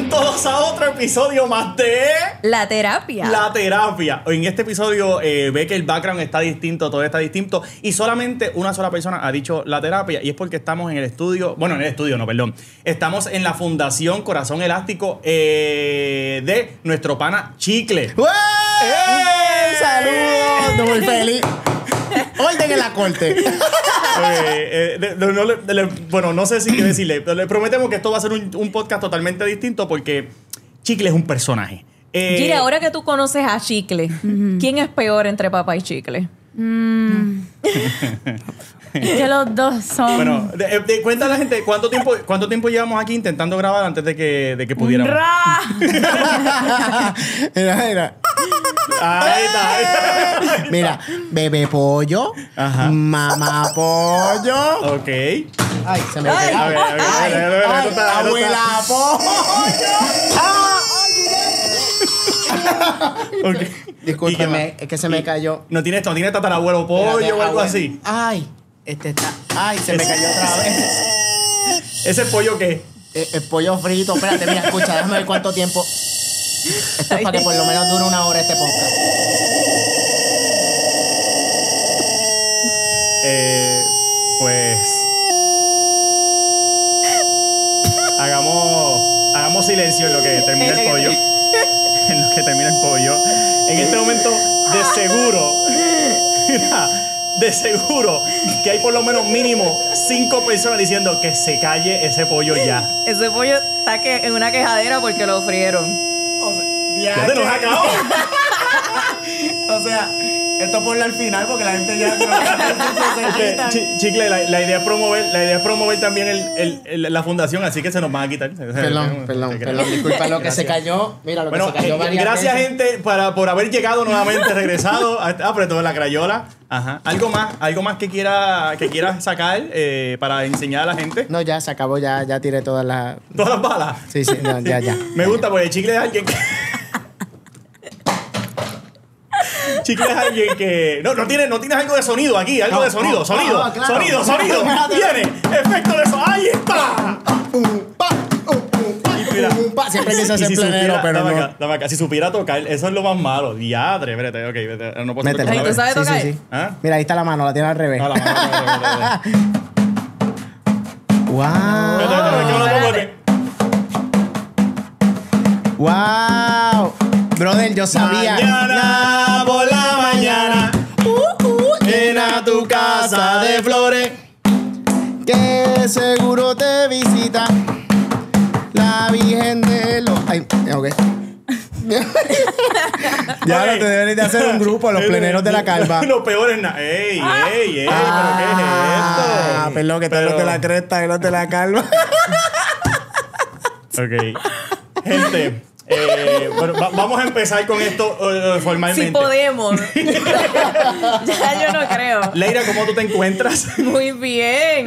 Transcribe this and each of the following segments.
Bienvenidos todos a otro episodio más de... La terapia. La terapia. En este episodio ve que el background está distinto, todo está distinto y solamente una sola persona ha dicho la terapia y es porque estamos en el estudio... Bueno, en el estudio no, perdón. Estamos en la Fundación Corazón Elástico de nuestro pana Chicle. ¡Hey! ¡Saludos! ¡Estoy muy feliz! ¡Orden en la corte! Bueno, no sé si qué decirle. Le prometemos que esto va a ser un podcast totalmente distinto porque Chicle es un personaje. Gira, ahora que tú conoces a Chicle, ¿quién es peor entre papá y Chicle? Que los dos son... Bueno, cuenta a la gente, ¿cuánto tiempo llevamos aquí intentando grabar antes de que pudiéramos? Mira. Ahí está, ahí está, ahí está. Mira, bebé pollo, ajá, mamá pollo. Ok. Ay, se me cae. A ver, a ver, ay, a ver, ay, ay, abuela pollo. Okay. Discúlpeme, es que se me cayó. No tiene tatarabuelo pollo o algo así. Ay, este está. Ay, se me cayó otra vez. ¿Ese pollo qué? El pollo frito. Espérate, mira, escucha, déjame ver cuánto tiempo. Esto es para que por lo menos dure una hora este podcast. Pues hagamos silencio en lo que termina el pollo. En este momento, de seguro que hay por lo menos mínimo 5 personas diciendo que se calle ese pollo ya. Ese pollo está en una quejadera porque lo frieron. Ya te nos acabó. O sea, esto ponlo al final porque la gente ya Chicle, la idea es promover también la fundación, así que se nos va a quitar. Perdón, disculpa lo que se cayó. Mira lo que se cayó. Gracias, gente, por haber llegado nuevamente, regresado. Apretó la crayola. Ajá. ¿Algo más que quieras sacar para enseñar a la gente? No, ya se acabó, ya tiré todas las balas. Sí, no, ya. Me gusta porque Chicle es alguien que... Chicle es alguien que... No tienes algo de sonido aquí. Algo de sonido. Sonido. Viene. Efecto de sonido. ¡Ahí está! Siempre quise hacer planero, pero no. Dame acá. Si supiera tocar, eso es lo más malo. Diadre. Espérate, ok. No puedo tocar. ¿Tú sabes tocar? Sí. ¿Ah? Mira, ahí está la mano. La tiene al revés. No, la mano al revés. ¡Wow! Brother, yo sabía. Mañana por la mañana, llena tu casa de flores, que seguro te visita la Virgen de los... Ay, ok. Ya no te deben de hacer un grupo, los pleneros de la calva. Lo peor es nada. Ey, ¿pero qué es esto? Ah, perdón, que te de la cresta, que no te la calva. Ok. Gente... bueno, vamos a empezar con esto formalmente. Si podemos. Ya yo no creo. Leyra, ¿cómo tú te encuentras? Muy bien.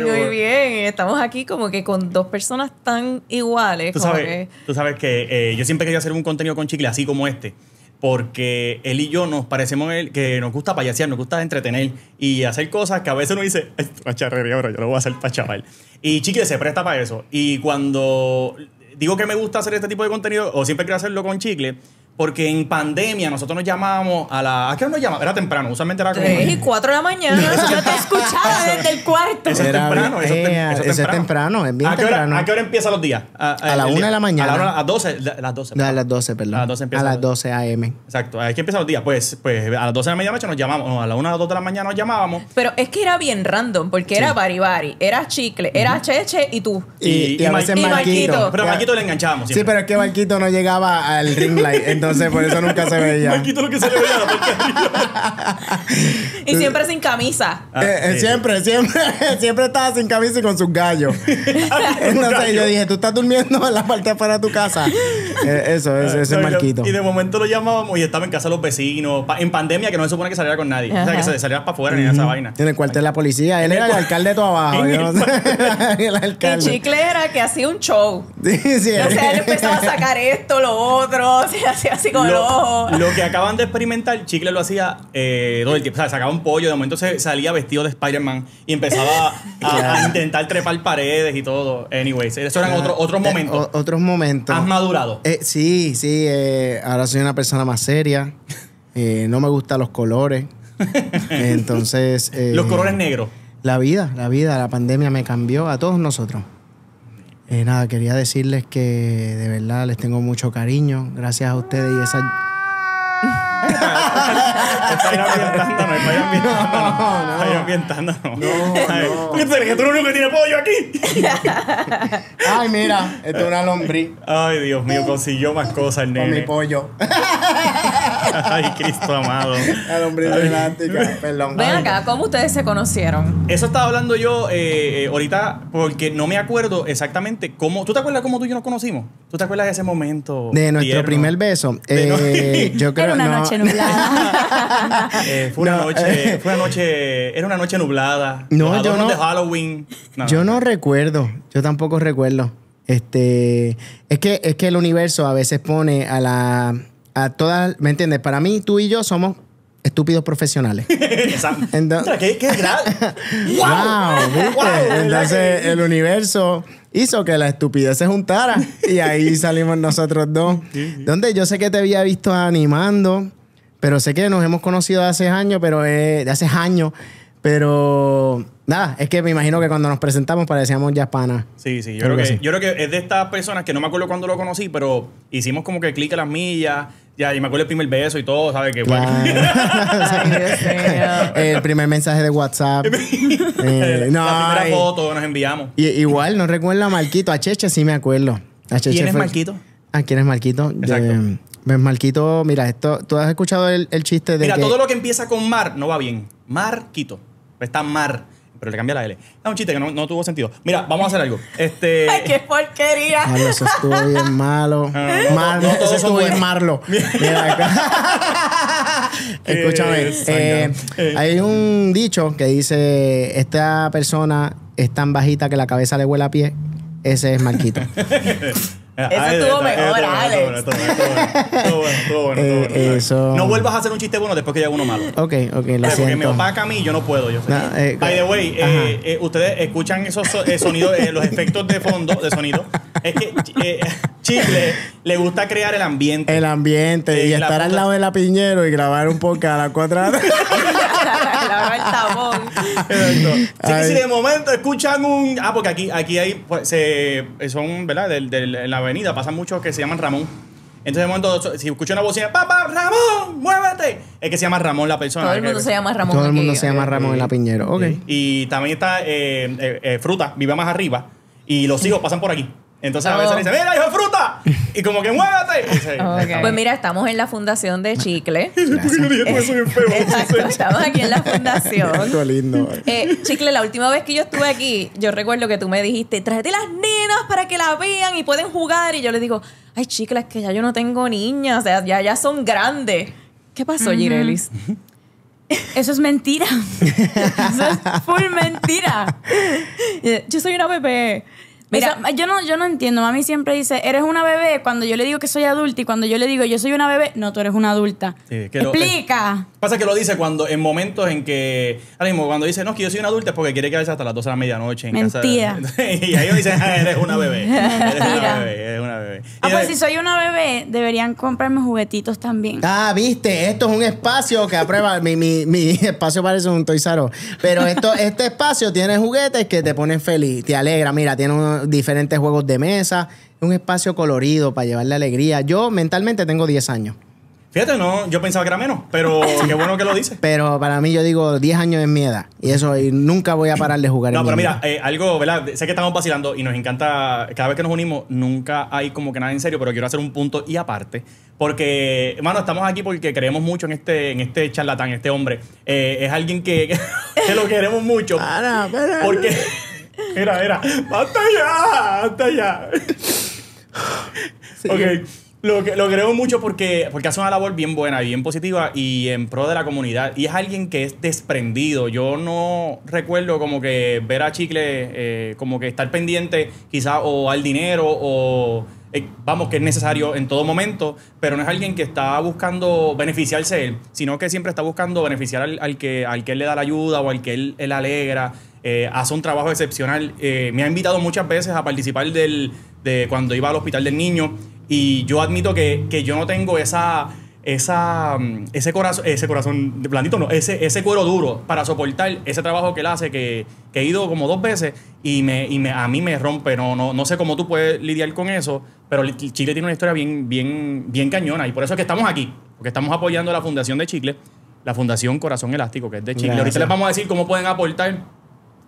Estamos aquí como que con dos personas tan iguales. Tú sabes que yo siempre quería hacer un contenido con Chicle así como este. Porque él y yo nos parecemos que nos gusta payasear, nos gusta entretener y hacer cosas que a veces uno dice, charrería, ahora yo lo voy a hacer para chaval. Y Chicle se presta para eso. Y cuando... Digo que me gusta hacer este tipo de contenido, o siempre quiero hacerlo con Chicle, porque en pandemia nosotros nos llamábamos a la... ¿A qué hora nos llamábamos? Era temprano, usualmente era como... 3 y 4 de la mañana, yo te escuchaba desde el cuarto. Eso es temprano, es bien temprano. ¿A qué hora empiezan los días? A la 1 de la mañana. A las 12, perdón. A las 12 a.m. Exacto, es que empiezan los días. Pues a las 12 de la medianoche nos llamamos, no, a las 1 o 2 de la mañana nos llamábamos. Pero es que era bien random, porque era Baribari, era Chicle, era Cheche y tú. Y a veces Marquito. Pero a Marquito le enganchábamos siempre. Sí, pero es que Marquito no llegaba al ring light, entonces por eso nunca se veía. Marquito lo que se le veía la... Y siempre sin camisa. Siempre estaba sin camisa y con sus gallos. Entonces yo dije, tú estás durmiendo en la parte de afuera de tu casa. Eso es Marquito. Y de momento lo llamábamos y estaba en casa de los vecinos. En pandemia que no se supone que saliera con nadie. Ajá. O sea, que se saliera para afuera ni esa vaina. En el cuartel de la policía. Él era el alcalde de todo abajo. El alcalde. Y Chicle era que hacía un show. Sí. O sea, él empezaba a sacar esto, lo otro. O sea, hacía elástico en los ojos. Lo que acaban de experimentar, Chicle lo hacía todo el tiempo. O sea, sacaba un pollo, de momento se salía vestido de Spider-Man y empezaba a intentar trepar paredes y todo. Anyways, esos eran otros momentos. Otros momentos. ¿Has madurado? Sí, sí. Ahora soy una persona más seria. No me gustan los colores. Entonces... los colores negros. La vida, la pandemia me cambió a todos nosotros. Nada, quería decirles que de verdad les tengo mucho cariño. Gracias a ustedes y esa... No. ¿Qué tú no que tiene pollo aquí? Ay, mira, esto es una lombriz. Ay, Dios mío, consiguió más cosas el nene. Con mi pollo. Ay, Cristo amado. La lombriz elástica, perdón. Ven acá, ¿cómo ustedes se conocieron? Eso estaba hablando yo ahorita, porque no me acuerdo exactamente cómo. ¿Tú te acuerdas cómo tú y yo nos conocimos? ¿Tú te acuerdas de ese momento de nuestro primer beso? Yo creo que era una noche nublada. Era una noche nublada. No, yo no. De Halloween. No. Yo no recuerdo. Yo tampoco recuerdo. Es que el universo a veces pone a todas, ¿me entiendes? Para mí, tú y yo somos estúpidos profesionales. Exacto. ¿Qué ¡Wow! Wow. Entonces, el universo hizo que la estupidez se juntara. Y ahí salimos nosotros dos. Donde yo sé que te había visto animando, pero sé que nos hemos conocido hace años, pero nada, es que me imagino que cuando nos presentamos parecíamos ya panas. Sí, sí, yo creo que es de estas personas que no me acuerdo cuándo lo conocí, pero hicimos como que clic a las millas, ya, y me acuerdo el primer beso y todo, ¿sabes? Que claro. El primer mensaje de WhatsApp. La primera foto nos enviamos. Igual, no recuerdo a Marquito, a Cheche sí me acuerdo. ¿Quién es Marquito? Ah, ¿quién es Marquito? Exacto. Ves, Marquito, mira, esto, tú has escuchado el chiste de que todo lo que empieza con Mar no va bien. Marquito. Está Mar, pero le cambia la L. Es un chiste que no tuvo sentido. Mira, vamos a hacer algo. ¡Ay, qué porquería! Marlo, eso estuvo bien malo. Eso estuvo bien Marlo. Mira acá. Escúchame. Hay un dicho que dice, esta persona es tan bajita que la cabeza le huele a pie. Ese es Marquito. Eso estuvo mejor, Alex. Todo bueno. No vuelvas a hacer un chiste bueno después que llega uno malo. Ok, lo siento. Porque me opaca a mí y yo no puedo. By the way, ustedes escuchan esos sonidos, los efectos de fondo de sonido. Es que Chicle le gusta crear el ambiente. El ambiente. Y estar al lado de la Piñero y grabar un podcast a las 4 de la tarde. Exacto. Así que si de momento escuchan un... Ah, porque aquí hay... Pues, son, ¿verdad? En la avenida pasan muchos que se llaman Ramón. Entonces, de momento, si escuchan una bocina, ¡Papá, Ramón, muévete! Es que se llama Ramón la persona. Todo el mundo se llama Ramón. Todo el mundo se llama Ramón en la Piñero. Okay. Y también está Fruta, vive más arriba. Y los hijos pasan por aquí. Entonces a veces le dicen, ¡mira, hijo de Fruta! Y como que muévete. Pues mira, estamos en la fundación de Chicle. ¿Por qué no dije todo eso bien feo? Exacto, estamos aquí en la fundación. Qué lindo. Chicle, la última vez que yo estuve aquí, yo recuerdo que tú me dijiste, tráete las nenas para que las vean y pueden jugar. Y yo les digo, ay, Chicle, es que ya yo no tengo niñas. O sea, ya son grandes. ¿Qué pasó, Girellys? Eso es mentira. Eso es full mentira. Yo soy una bebé. Mira, eso, yo no entiendo. Mami siempre dice, eres una bebé cuando yo le digo que soy adulta y cuando yo le digo yo soy una bebé, no, tú eres una adulta. Sí, que explica. Pasa que lo dice cuando en momentos en que, ahora mismo, cuando dice, no, que yo soy una adulta es porque quiere quedarse hasta las 12 de la medianoche en Mentira. Casa. Y ahí dicen, eres una bebé. Eres una bebé. Ah, pues si soy una bebé, deberían comprarme juguetitos también. Ah, viste, esto es un espacio que aprueba. mi espacio parece un toizaro. Pero este espacio tiene juguetes que te ponen feliz, te alegra. Mira, tiene un diferentes juegos de mesa, un espacio colorido para llevarle alegría. Yo mentalmente tengo 10 años. Fíjate, no, yo pensaba que era menos, pero qué bueno que lo dices. Pero para mí yo digo 10 años es mi edad y eso, y nunca voy a parar de jugar. No, pero mira, algo, ¿verdad? Sé que estamos vacilando y nos encanta, cada vez que nos unimos nunca hay como que nada en serio, pero quiero hacer un punto y aparte, porque, hermano, estamos aquí porque creemos mucho en este charlatán, este hombre. Es alguien que lo queremos mucho. Para. Porque... Era. ¡Basta ya! Sí. Ok. Lo creo mucho porque hace una labor bien buena, bien positiva y en pro de la comunidad. Y es alguien que es desprendido. Yo no recuerdo como que ver a Chicle como que estar pendiente quizás o al dinero o vamos, que es necesario en todo momento, pero no es alguien que está buscando beneficiarse él, sino que siempre está buscando beneficiar al que él le da la ayuda o al que él alegra. Hace un trabajo excepcional. Me ha invitado muchas veces a participar de cuando iba al hospital del niño, y yo admito que yo no tengo ese corazón de blandito, no, ese cuero duro para soportar ese trabajo que él hace, que he ido como 2 veces y a mí me rompe. No sé cómo tú puedes lidiar con eso, pero Chicle tiene una historia bien cañona, y por eso es que estamos aquí, porque estamos apoyando a la Fundación de Chicle, la Fundación Corazón Elástico, que es de Chicle. Gracias. Ahorita les vamos a decir cómo pueden aportar,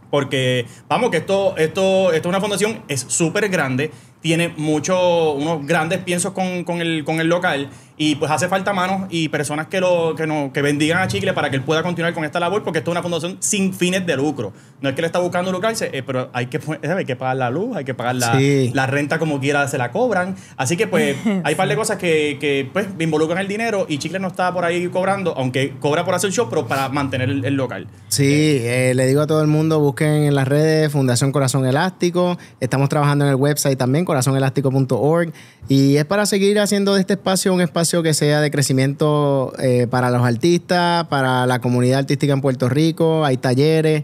porque vamos, que esto es una fundación, es súper grande, tiene unos grandes piensos con el local, y pues hace falta manos y personas que bendigan a Chicle para que él pueda continuar con esta labor, porque esto es una fundación sin fines de lucro. No es que le está buscando lucrarse, pero hay que pagar la luz, hay que pagar la renta, como quiera se la cobran. Así que pues hay un par de cosas que pues involucran el dinero, y Chicle no está por ahí cobrando, aunque cobra por hacer show, pero para mantener el local. Sí, le digo a todo el mundo, busquen en las redes Fundación Corazón Elástico. Estamos trabajando en el website también, corazonelástico.org, y es para seguir haciendo de este espacio un espacio que sea de crecimiento para los artistas, para la comunidad artística en Puerto Rico. Hay talleres,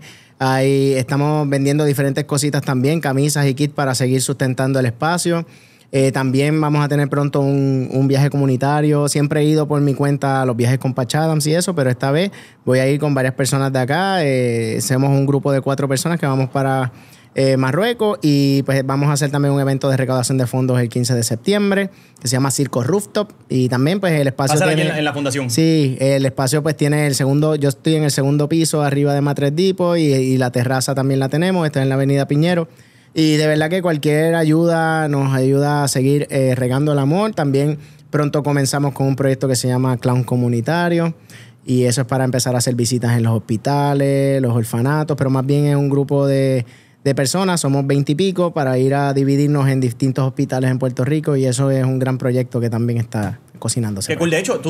estamos vendiendo diferentes cositas también, camisas y kits para seguir sustentando el espacio. También vamos a tener pronto un viaje comunitario. Siempre he ido por mi cuenta a los viajes con Patch Adams y eso, pero esta vez voy a ir con varias personas de acá. Somos un grupo de 4 personas que vamos para Marruecos, y pues vamos a hacer también un evento de recaudación de fondos el 15 de septiembre que se llama Circo Rooftop, y también pues el espacio tiene, aquí en la fundación. Sí, el espacio pues tiene yo estoy en el 2.0 piso arriba de Matres Depot, y la terraza también la tenemos, está en la avenida Piñero, y de verdad que cualquier ayuda nos ayuda a seguir regando el amor. También pronto comenzamos con un proyecto que se llama Clown Comunitario, y eso es para empezar a hacer visitas en los hospitales, los orfanatos, pero más bien es un grupo de personas, somos 20 y pico, para ir a dividirnos en distintos hospitales en Puerto Rico, y eso es un gran proyecto que también está cocinándose. Cool. De hecho,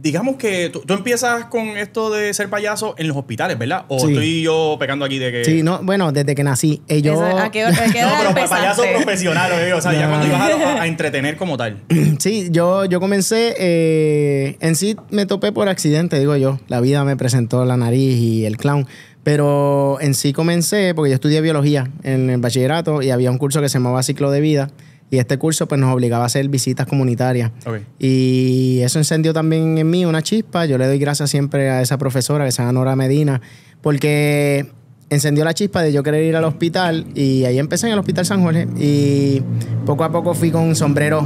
digamos que tú empiezas con esto de ser payaso en los hospitales, ¿verdad? ¿O sí, estoy yo pecando aquí de que...? Sí, no, bueno, desde que nací. No, pero para payaso profesional, o sea, ya cuando ibas a entretener como tal. Sí, yo comencé... en sí me topé por accidente, digo yo. La vida me presentó la nariz y el clown. Pero en sí comencé porque yo estudié biología en el bachillerato, y había un curso que se llamaba Ciclo de Vida. Y este curso pues nos obligaba a hacer visitas comunitarias. Okay. Y eso encendió también en mí una chispa. Yo le doy gracias siempre a esa profesora que se llama Nora Medina, porque encendió la chispa de yo querer ir al hospital, y ahí empecé en el Hospital San Jorge, y poco a poco fui con sombreros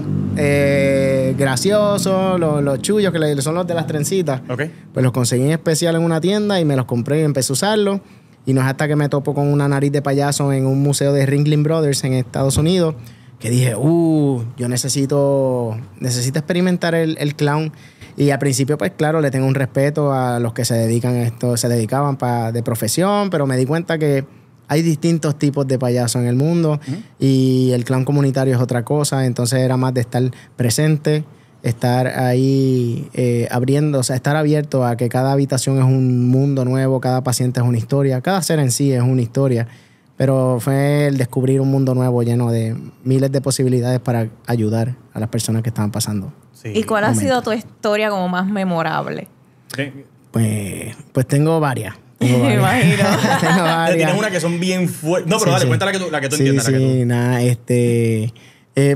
graciosos, los chullos, que son los de las trencitas. Okay. Pues los conseguí en especial en una tienda y me los compré y empecé a usarlos. Y no es hasta que me topo con una nariz de payaso en un museo de Ringling Brothers en Estados Unidos, que dije, yo necesito experimentar el clown. Y al principio, pues claro, le tengo un respeto a los que se dedicaban de profesión, pero me di cuenta que hay distintos tipos de payasos en el mundo, y el clown comunitario es otra cosa. Entonces era más de estar presente, estar ahí abriendo, o sea, estar abierto a que cada habitación es un mundo nuevo, cada paciente es una historia, cada ser en sí es una historia. Pero fue el descubrir un mundo nuevo lleno de miles de posibilidades para ayudar a las personas que estaban pasando. Sí. ¿Y cuál ha sido tu historia como más memorable? Pues tengo varias. Me imagino. Tienes una que son bien fuertes. No, pero sí, dale, cuéntala la que tú entiendas.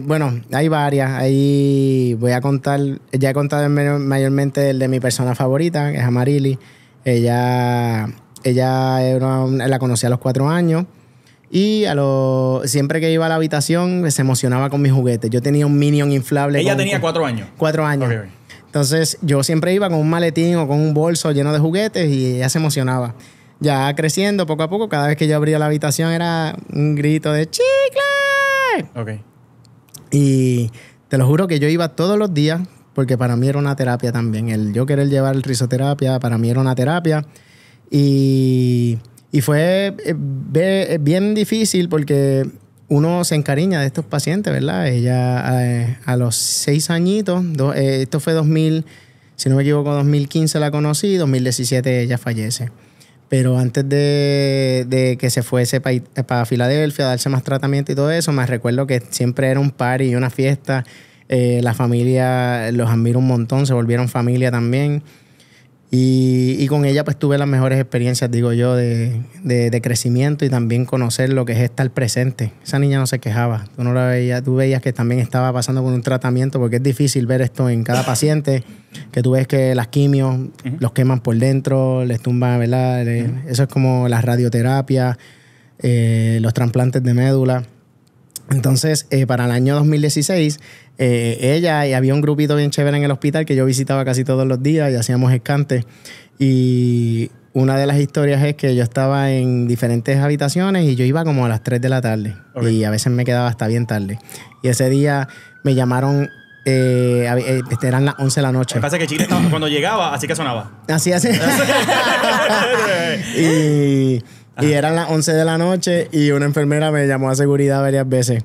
Bueno, hay varias. Ahí voy a contar, ya he contado mayormente el de mi persona favorita, que es Amarili. Ella la conocí a los 4 años. Y siempre que iba a la habitación se emocionaba con mis juguetes. Yo tenía un Minion inflable. Ella tenía 4 años. 4 años. Okay. Entonces yo siempre iba con un maletín o con un bolso lleno de juguetes, y ella se emocionaba. Ya creciendo, poco a poco, cada vez que yo abría la habitación era un grito de ¡Chicle! Ok. Y te lo juro que yo iba todos los días, porque para mí era una terapia también. Yo querer llevar el risoterapia, para mí era una terapia. Y fue bien difícil porque uno se encariña de estos pacientes, ¿verdad? Ella a los 6 añitos, esto fue 2000, si no me equivoco, 2015 la conocí, 2017 ella fallece. Pero antes de que se fuese para Filadelfia, darse más tratamiento y todo eso, me recuerdo que siempre era un party y una fiesta. La familia, los admiro un montón, se volvieron familia también. Y con ella pues tuve las mejores experiencias, digo yo, de crecimiento y también conocer lo que es estar presente. Esa niña no se quejaba. Tú no la veías, tú veías que también estaba pasando por un tratamiento, porque es difícil ver esto en cada paciente, que tú ves que las quimios los queman por dentro, les tumban, ¿verdad? Eso es como las radioterapias, los trasplantes de médula. Entonces, para el año 2016, ella y había un grupito bien chévere en el hospital que yo visitaba casi todos los días y hacíamos escantes. Y una de las historias es que yo estaba en diferentes habitaciones y yo iba como a las 3 de la tarde. Okay. Y a veces me quedaba hasta bien tarde. Y ese día me llamaron... eran las 11 de la noche. Me pasa que Chile estaba, cuando llegaba, así que sonaba. Así. Y eran las 11 de la noche y una enfermera me llamó a seguridad varias veces.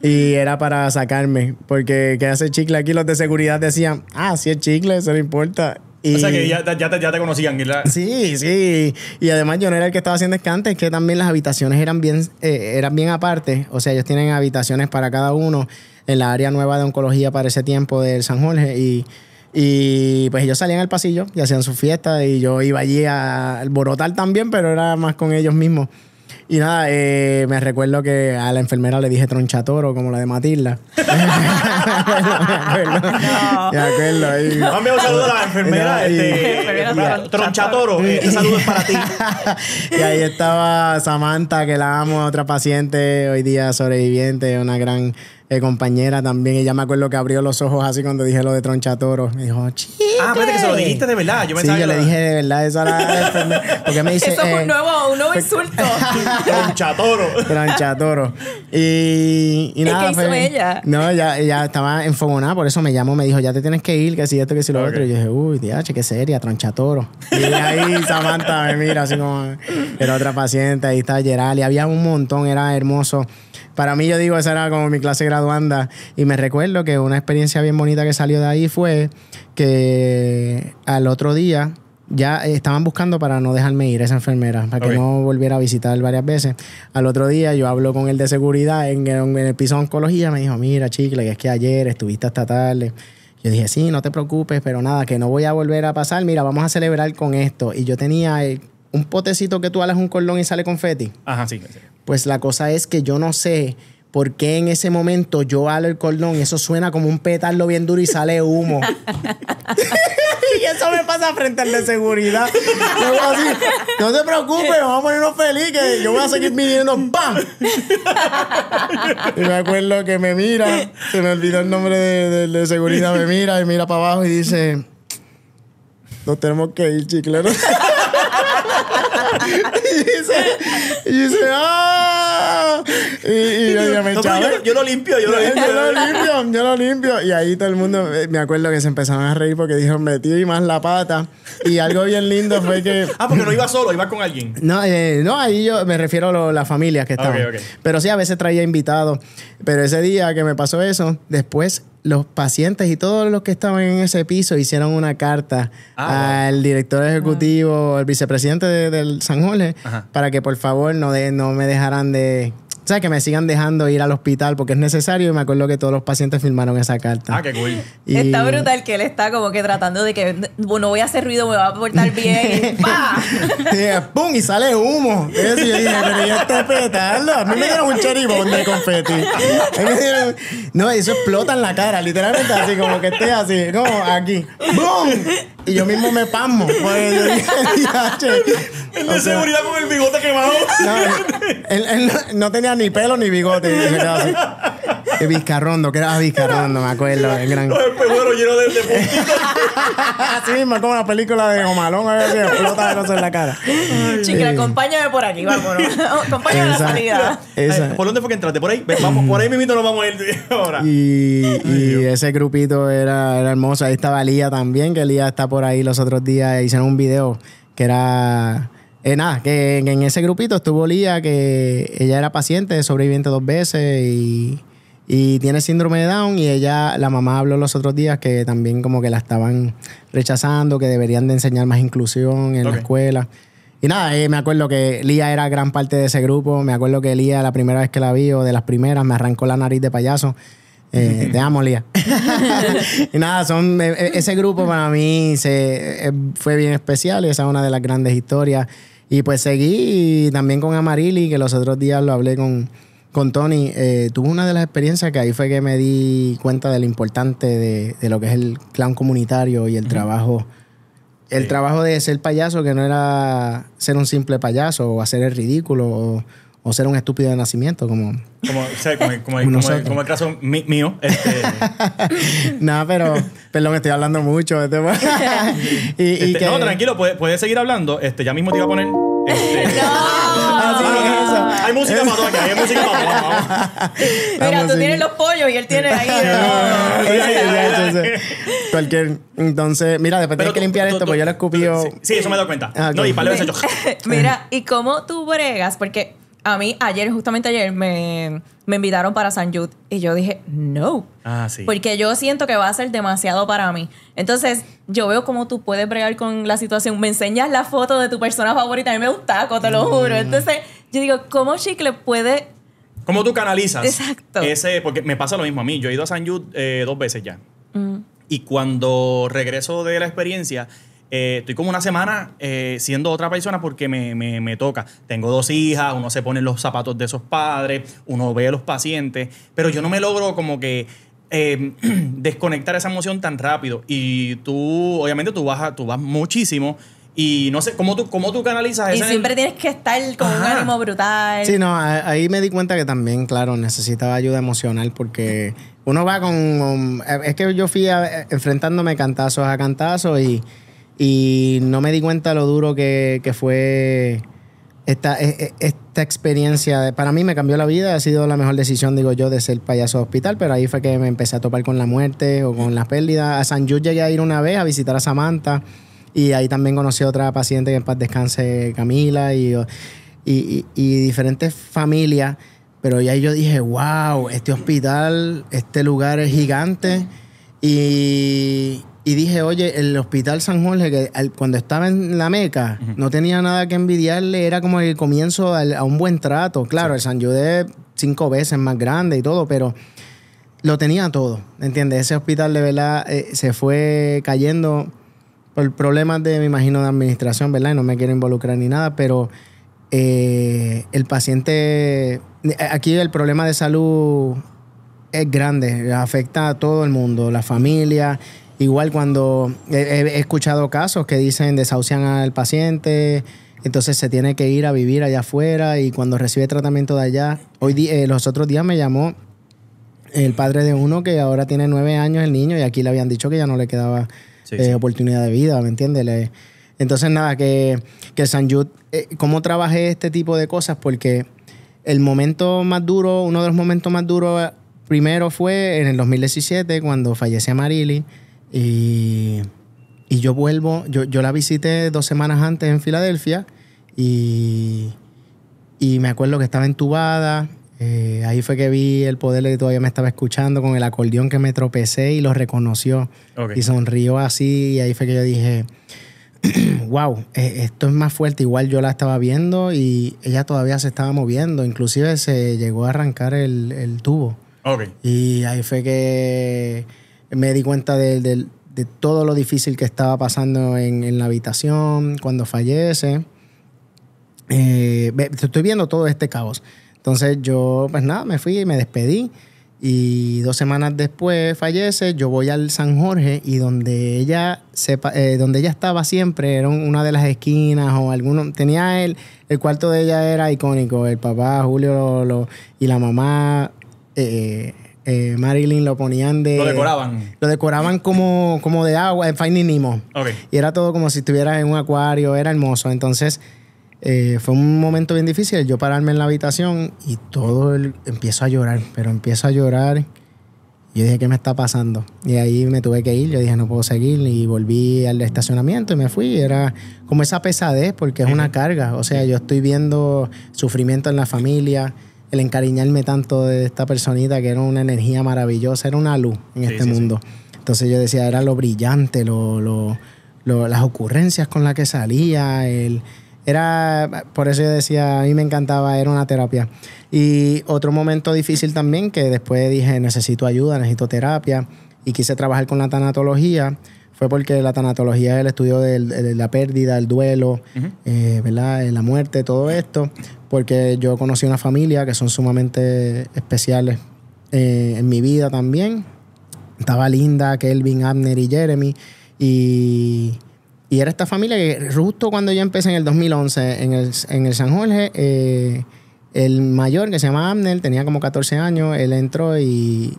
Y era para sacarme, porque ¿qué hace Chicle aquí? Los de seguridad decían, sí es Chicle, eso no importa. Y, o sea que ya te conocían. ¿Verdad? Sí. Y además yo no era el que estaba haciendo escantes, que también las habitaciones eran bien aparte. O sea, ellos tienen habitaciones para cada uno en la área nueva de oncología para ese tiempo del San Jorge. Y pues ellos salían al pasillo y hacían sus fiestas y yo iba allí a alborotar también, pero era más con ellos mismos. Y nada, me recuerdo que a la enfermera le dije tronchatoro, como la de Matilda. Me acuerdo. Mami, un saludo a la enfermera. Tronchatoro, este saludo es para ti. Y ahí estaba Samantha, que la amo, otra paciente, hoy día sobreviviente, una gran... compañera también. Ella me acuerdo que abrió los ojos así cuando dije lo de tronchatoro. Me dijo, Chicle. Parece que se lo dijiste de verdad. Yo pensaba yo le dije de verdad. Esa era... Porque me dice... Eso es un nuevo insulto. Tronchatoro. ¿Y nada, qué hizo ella? No, ella estaba enfogonada. Por eso me llamó. Me dijo, ya te tienes que ir, que si esto, que si lo otro. Y yo dije, uy, diache, qué seria, tronchatoro. Y ahí Samantha me mira así como... Era otra paciente. Ahí estaba Gerali. Había un montón. Era hermoso. Para mí, yo digo, esa era como mi clase graduanda. Y me recuerdo que una experiencia bien bonita que salió de ahí fue que al otro día ya estaban buscando para no dejarme ir esa enfermera, para que no volviera a visitar varias veces. Al otro día yo hablo con el de seguridad en el piso de oncología. Me dijo, mira, Chicle, que es que ayer estuviste hasta tarde. Yo dije, sí, no te preocupes, pero nada, que no voy a volver a pasar. Mira, vamos a celebrar con esto. Y yo tenía un potecito que tú alas un cordón y sale confeti. Ajá, sí. Pues la cosa es que yo no sé por qué en ese momento yo halo el cordón y eso suena como un petardo bien duro y sale humo. Y eso me pasa frente al de seguridad. Yo voy así, no te preocupes, vamos a ponernos felices. Yo voy a seguir viniendo. ¡Bam! Y me acuerdo que me mira, se me olvidó el nombre del de seguridad, me mira y mira para abajo y dice, nos tenemos que ir, Chicle. Y dice, ¡ah! Y yo dije, yo lo limpio. Y ahí todo el mundo, me acuerdo que se empezaron a reír porque dijeron, metí más la pata. Y algo bien lindo fue que... porque no iba solo, iba con alguien. No, ahí yo me refiero a las familias que estaban. Okay. Pero sí, a veces traía invitados. Pero ese día que me pasó eso, después... Los pacientes y todos los que estaban en ese piso hicieron una carta al director ejecutivo, al vicepresidente del San Jorge, para que por favor no me dejaran de... O sea, que me sigan dejando ir al hospital porque es necesario. Y me acuerdo que todos los pacientes firmaron esa carta. ¡Ah, qué cool! Y... Está brutal que él está como que tratando de que no voy a hacer ruido, me va a portar bien. ¡Pah! Sí, ¡pum! Y sale humo. Eso, yo dije, pero ya está petardo. A mí me dieron un cheribón de confeti. No, eso explota en la cara, literalmente así, como que esté así. No, aquí. ¡Bum! Y yo mismo me pasmo. El de seguridad con el bigote quemado. Él no tenía ni pelo ni bigote. El Vizcarrondo, que era Vizcarrondo, me acuerdo. El gran... El pejuelo lleno de puntitos. Así mismo, como la película de Omalón, a ver si explota de en la cara. Chicle, acompáñame por aquí, vámonos. Acompáñame a la salida. ¿Por dónde fue que entraste? ¿Por ahí? Vamos, por ahí mismito nos vamos a ir ahora. Y ese grupito era hermoso. Ahí estaba Lía también, que Lía está por ahí los otros días. Hicieron un video que era... que en ese grupito estuvo Lía, que ella era paciente, sobreviviente 2 veces y tiene síndrome de Down. Y ella, la mamá habló los otros días que también como que la estaban rechazando, que deberían de enseñar más inclusión en la escuela. Y nada, me acuerdo que Lía era gran parte de ese grupo. Me acuerdo que Lía, la primera vez que la vi, o de las primeras, me arrancó la nariz de payaso. Te amo, Lía. Y nada, ese grupo para mí fue bien especial. Esa es una de las grandes historias. Y pues seguí, y también con Amarili, que los otros días lo hablé con Tony. Tuve una de las experiencias que ahí fue que me di cuenta de lo importante de lo que es el clown comunitario y el trabajo. El trabajo de ser payaso, que no era ser un simple payaso o hacer el ridículo o ser un estúpido de nacimiento, como el caso mío. Nada, pero perdón, estoy hablando mucho. No, tranquilo, puedes seguir hablando. Ya mismo te iba a poner... Hay música para todo acá, hay música para todo. Mira, tú tienes los pollos y él tiene ahí. Entonces, mira, después tienes que limpiar esto, pues yo lo escupí. Sí, eso me he dado cuenta. No, y para eso mira, ¿y cómo tú bregas? Porque a mí justamente ayer, me invitaron para San Jude y yo dije, no. Ah, sí. Porque yo siento que va a ser demasiado para mí. Entonces, yo veo cómo tú puedes bregar con la situación. Me enseñas la foto de tu persona favorita. A mí me da un taco, te lo juro. Entonces, yo digo, ¿cómo Chicle puede...? ¿Cómo tú canalizas? Exacto. Porque me pasa lo mismo a mí. Yo he ido a San Jude 2 veces ya. Y cuando regreso de la experiencia... estoy como una semana siendo otra persona porque me toca. Tengo 2 hijas, uno se pone en los zapatos de esos padres, uno ve a los pacientes, pero yo no me logro como que desconectar esa emoción tan rápido. Y tú, obviamente, tú vas muchísimo. Y no sé, ¿cómo tú canalizas eso? Y siempre tienes que estar con un ánimo brutal. Sí, no, ahí me di cuenta que también, claro, necesitaba ayuda emocional porque uno va con... Es que yo fui enfrentándome cantazos a cantazos y no me di cuenta lo duro que fue esta experiencia. Para mí me cambió la vida. Ha sido la mejor decisión, digo yo, de ser payaso de hospital. Pero ahí fue que me empecé a topar con la muerte o con las pérdidas. A San Jude llegué a ir una vez a visitar a Samantha. Y ahí también conocí a otra paciente que en paz descanse, Camila. Y diferentes familias. Pero ahí yo dije, wow, este hospital, este lugar es gigante. Y dije, oye, el Hospital San Jorge, que cuando estaba en la Meca, no tenía nada que envidiarle, era como el comienzo a un buen trato. Claro, sí. El San Jude 5 veces más grande y todo, pero lo tenía todo, ¿entiendes? Ese hospital de verdad se fue cayendo por problemas me imagino, de administración, ¿verdad? Y no me quiero involucrar ni nada, pero el paciente... Aquí el problema de salud es grande, afecta a todo el mundo, la familia... Igual cuando he escuchado casos que dicen desahucian al paciente, entonces se tiene que ir a vivir allá afuera y cuando recibe tratamiento de allá. Los otros días me llamó el padre de uno que ahora tiene 9 años el niño y aquí le habían dicho que ya no le quedaba oportunidad de vida, ¿me entiendes? Entonces nada, que San Jude, ¿cómo trabajé este tipo de cosas? Porque uno de los momentos más duros primero fue en el 2017 cuando fallece Amarili. Y yo vuelvo, yo la visité 2 semanas antes en Filadelfia y me acuerdo que estaba entubada. Ahí fue que vi el poder de todavía me estaba escuchando con el acordeón que me tropecé y lo reconoció. Okay. Y sonrió así y ahí fue que yo dije, wow, esto es más fuerte. Igual yo la estaba viendo y ella todavía se estaba moviendo. Inclusive se llegó a arrancar el tubo. Okay. Y ahí fue que... Me di cuenta de todo lo difícil que estaba pasando en la habitación, cuando fallece. Estoy viendo todo este caos. Entonces yo, pues nada, me fui y me despedí. Y 2 semanas después fallece, yo voy al San Jorge y donde ella estaba siempre, era una de las esquinas o alguno. Tenía el cuarto de ella era icónico. El papá, Julio y la mamá... Marilyn lo ponían de... Lo decoraban como de agua, en Finding Nemo. Okay. Y era todo como si estuvieras en un acuario, era hermoso. Entonces, fue un momento bien difícil yo pararme en la habitación y empiezo a llorar, pero empiezo a llorar. Yo dije, ¿qué me está pasando? Y ahí me tuve que ir, yo dije, no puedo seguir. Y volví al estacionamiento y me fui. Era como esa pesadez porque es una carga. O sea, yo estoy viendo sufrimiento en la familia... el encariñarme tanto de esta personita que era una energía maravillosa, era una luz en este mundo. Sí. Entonces yo decía, era lo brillante, las ocurrencias con las que salía, Era, por eso yo decía, a mí me encantaba, era una terapia. Y otro momento difícil también, que después dije, necesito ayuda, necesito terapia, y quise trabajar con la tanatología, fue porque la tanatología es el estudio de la pérdida, el duelo, uh-huh, ¿verdad?, la muerte, todo esto, porque yo conocí una familia que son sumamente especiales en mi vida también. Estaba Linda, Kelvin, Abner y Jeremy, y era esta familia que justo cuando yo empecé en el 2011 en el San Jorge, el mayor, que se llama Abner, tenía como 14 años, él entró y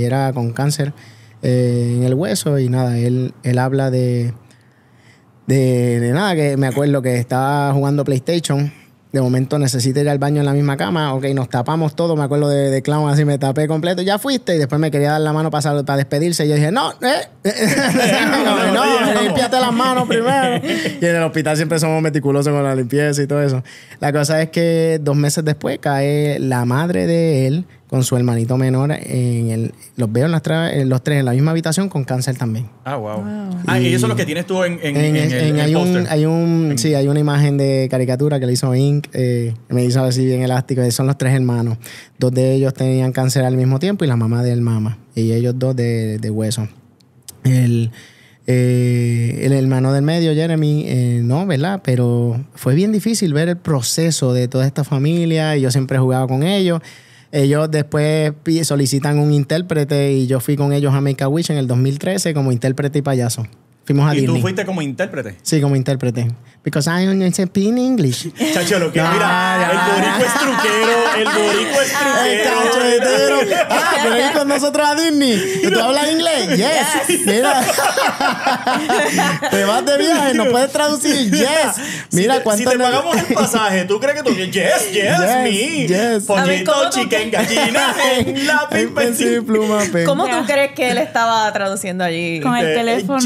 era con cáncer en el hueso, y nada, él habla de nada, que me acuerdo que estaba jugando PlayStation, de momento necesito ir al baño en la misma cama, ok, nos tapamos todo, me acuerdo de Clown, así me tapé completo, ya fuiste, y después me quería dar la mano para despedirse, y yo dije, no, límpiate las manos primero. Y en el hospital siempre somos meticulosos con la limpieza y todo eso. La cosa es que 2 meses después cae la madre de él con su hermanito menor, los veo los tres en la misma habitación con cáncer también. Ah, wow. Y eso es lo que tienes tú en el póster. Sí, hay una imagen de caricatura que le hizo Inc. Me hizo así bien elástico. Son los tres hermanos. 2 de ellos tenían cáncer al mismo tiempo y la mamá del mamá. Y ellos 2 de hueso. El hermano del medio, Jeremy, no, ¿verdad? Pero fue bien difícil ver el proceso de toda esta familia. Y yo siempre jugaba con ellos. Ellos después solicitan un intérprete y yo fui con ellos a Make a Wish en el 2013 como intérprete y payaso. Fuimos a Disney. ¿Y tú fuiste como intérprete? Sí, como intérprete. Because I don't speak English. Chacho, lo que no, mira, el boricua es truquero, el chacho es truquero. Ah, pero ir con nosotros a Disney. ¿Tú hablas inglés? Yes. Mira. Te vas de viaje, no puedes traducir. Yes. Mira, si te pagamos el pasaje, ¿tú crees que tú? Yes. Pollito, chicken, gallina, lápiz, pencil, pluma, pen. ¿Cómo tú crees que él estaba traduciendo allí? Con el teléfono.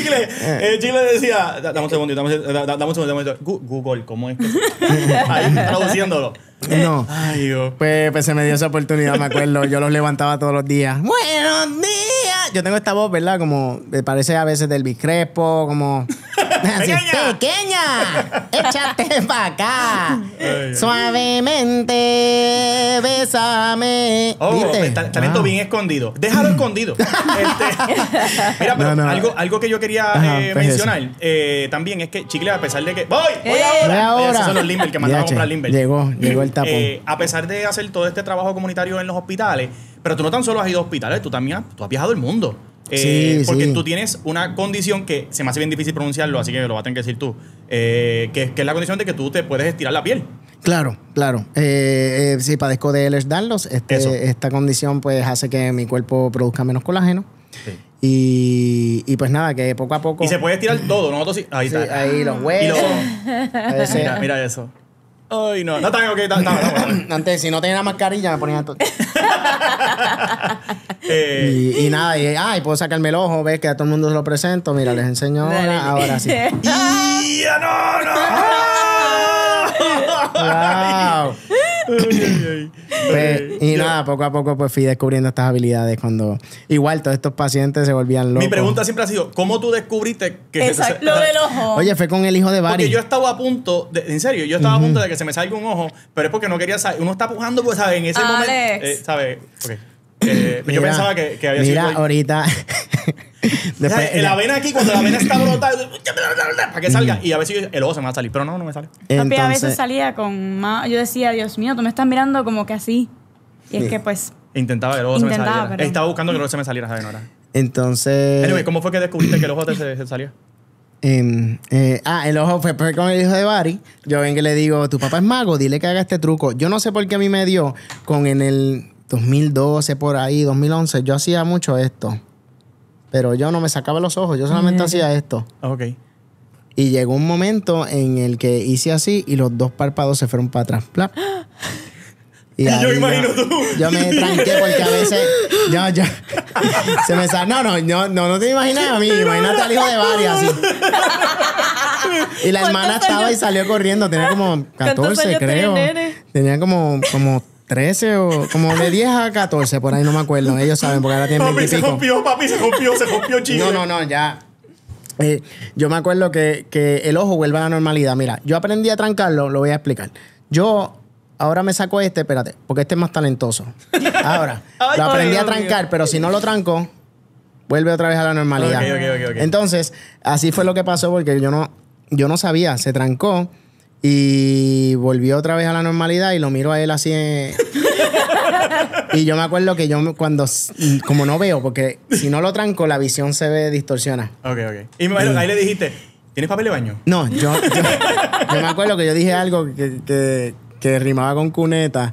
Chicle decía, dame un segundito. Google, ¿cómo es que? Ahí traduciéndolo. No. Ay, Dios. Pues se me dio esa oportunidad, me acuerdo. Yo los levantaba todos los días. ¡Buenos días! Yo tengo esta voz, ¿verdad? Como me parece a veces del Biscrepo, como... Así, ¡pequeña! ¡Échate para acá! Ay, suavemente, bésame. Oh, talento bien escondido. Déjalo escondido. Mira, pero algo que yo quería mencionar también es que Chicle, a pesar de que... ¡Voy ahora! Esos son los Limber, que mandaron a comprar Limber. Llegó el tapón. A pesar de hacer todo este trabajo comunitario en los hospitales, pero tú no tan solo has ido a hospitales, tú has viajado el mundo. Sí, porque tú tienes una condición que se me hace bien difícil pronunciarlo, así que lo vas a tener que decir tú, que es la condición de que tú te puedes estirar la piel. Claro. Sí, padezco de Ehlers-Danlos. Esta condición pues hace que mi cuerpo produzca menos colágeno. Sí. Y pues nada, que poco a poco... Y se puede estirar todo, ¿no? Ahí está. Sí, ahí los huevos. Mira eso. Ay, no. No, también, ok. No. Antes, si no tenía la mascarilla, me ponían todo. Y nada, y puedo sacarme el ojo, ves que a todo el mundo lo presento. Mira, les enseño ahora sí. ¡No! ¡Wow! Y nada, poco a poco pues fui descubriendo estas habilidades cuando... Igual todos estos pacientes se volvían locos. Mi pregunta siempre ha sido, ¿cómo tú descubriste que... Exacto, lo del ojo. Oye, fue con el hijo de Barry. Porque yo estaba a punto, a punto de que se me salga un ojo, pero es porque no quería... Uno está pujando, pues, ¿sabes? En ese momento... ¿Sabes? Ok. Yo pensaba que había sido... Mira, ahorita... Después, la vena aquí, cuando la vena está brotada, para que salga. Y a veces el ojo se me va a salir, pero no me sale. Entonces, a veces salía con más. Yo decía, Dios mío, tú me estás mirando como que así. Y es que pues. Intentaba que el ojo se me saliera. Pero... Estaba buscando que el ojo se me saliera, ¿sabes? Entonces. Anyway, ¿cómo fue que descubriste que el ojo se salía? El ojo fue con el hijo de Barry. Yo vengo y le digo, tu papá es mago, dile que haga este truco. Yo no sé por qué a mí me dio con en el 2012, por ahí, 2011. Yo hacía mucho esto. Pero yo no me sacaba los ojos, yo solamente hacía esto. Ok. Y llegó un momento en el que hice así y los 2 párpados se fueron para atrás. ¡Plap! Y yo imagino tú. Yo me tranqué porque a veces... Yo se me sale... No te imaginas a mí. Imagínate al hijo de Barry así. Y la hermana estaba y salió corriendo. Tenía como 14, creo. Tenía como 13 o como de 10 a 14, por ahí no me acuerdo. Ellos saben, porque ahora tienen 20 y pico. Papi, se rompió, Chile. No, ya. Yo me acuerdo que el ojo vuelve a la normalidad. Mira, yo aprendí a trancarlo, lo voy a explicar. Yo ahora me saco este, espérate, porque este es más talentoso. Ahora, ay, lo aprendí a trancar, pero si no lo tranco, vuelve otra vez a la normalidad. Okay. Entonces, así fue lo que pasó, porque yo no sabía, se trancó y volvió otra vez a la normalidad y lo miro a él así. Y yo me acuerdo que yo cuando, como no veo, porque si no lo tranco, la visión se ve distorsiona. Ok. Y bueno, ahí le dijiste, ¿tienes papel de baño? No, yo me acuerdo que yo dije algo que rimaba con cuneta.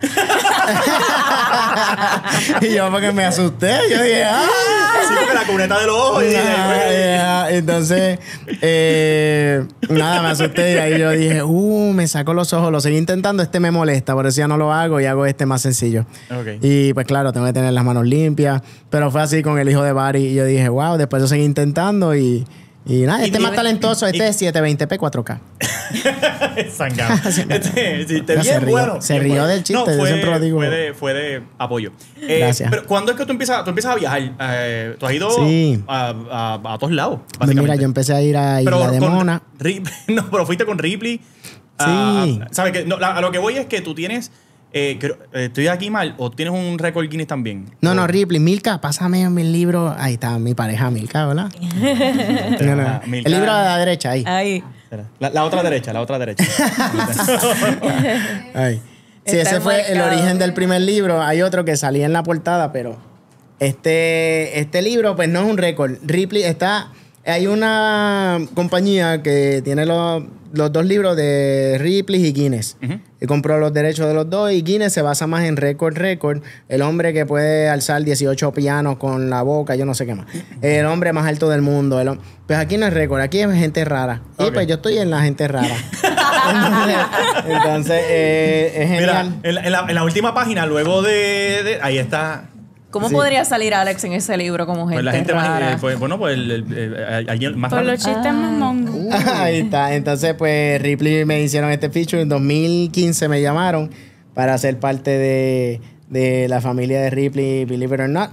Y yo porque me asusté, yo dije, ¡ah! Sí, porque la cuneta de los ojos. Entonces, nada, me asusté y ahí yo dije, me sacó los ojos, lo seguí intentando, este me molesta, por eso ya no lo hago y hago este más sencillo. Okay. Y pues claro, tengo que tener las manos limpias, pero fue así con el hijo de Barry y yo dije, wow, después yo seguí intentando y nada, este es más talentoso, este es 720p 4K. Sangado. Se rió del chiste, yo siempre lo digo. Fue de apoyo. Gracias. Pero ¿cuándo es que tú empiezas a viajar? Tú has ido a todos lados, básicamente. Mira, yo empecé a ir a Isla de Mona. No, pero fuiste con Ripley. Sí. ¿Sabes qué? No, a lo que voy es que tú tienes... ¿estoy aquí mal? ¿O tienes un récord Guinness también? No, Ripley. Milka, pásame mi libro. Ahí está mi pareja Milka, ¿verdad? No. Milka. El libro a la derecha, ahí. La otra derecha. Ahí. Sí, ese fue el origen del primer libro. Hay otro que salía en la portada, pero este libro pues no es un récord. Ripley está... Hay una compañía que tiene los dos libros de Ripley y Guinness. Uh-huh. Y compró los derechos de los dos y Guinness se basa más en récord. El hombre que puede alzar 18 pianos con la boca, yo no sé qué más. El hombre más alto del mundo. Pues aquí no es récord, aquí es gente rara. Okay. Y pues yo estoy en la gente rara. Entonces, es genial. Mira, en la última página, luego de ahí está... ¿Cómo podría salir Alex en ese libro como gente? Pues la gente rara. Alguien más. Por los chistes mamón. Ahí está. Entonces, pues Ripley me hicieron este feature. En 2015 me llamaron para ser parte de la familia de Ripley, Believe It or Not.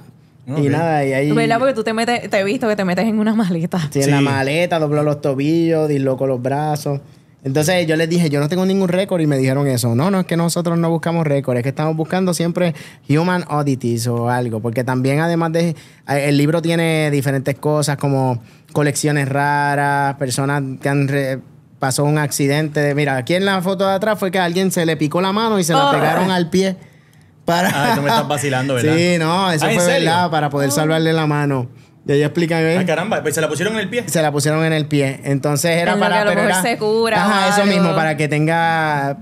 Okay. Y nada, y ahí... ¿Verdad? Porque te he visto que te metes en una maleta. Sí, en la maleta, dobló los tobillos, disloco los brazos. Entonces yo les dije, yo no tengo ningún récord y me dijeron eso. No, es que nosotros no buscamos récord, es que estamos buscando siempre human oddities o algo. Porque también además de... El libro tiene diferentes cosas como colecciones raras, personas que han... pasó un accidente. Mira, aquí en la foto de atrás fue que a alguien se le picó la mano y se la pegaron al pie. Tú me estás vacilando, ¿verdad? Sí, no, eso fue verdad, para poder salvarle la mano. Y ahí explican bien. Ah, caramba, pues se la pusieron en el pie. Se la pusieron en el pie. Entonces era para... se cura. Ajá, eso mismo, para que tenga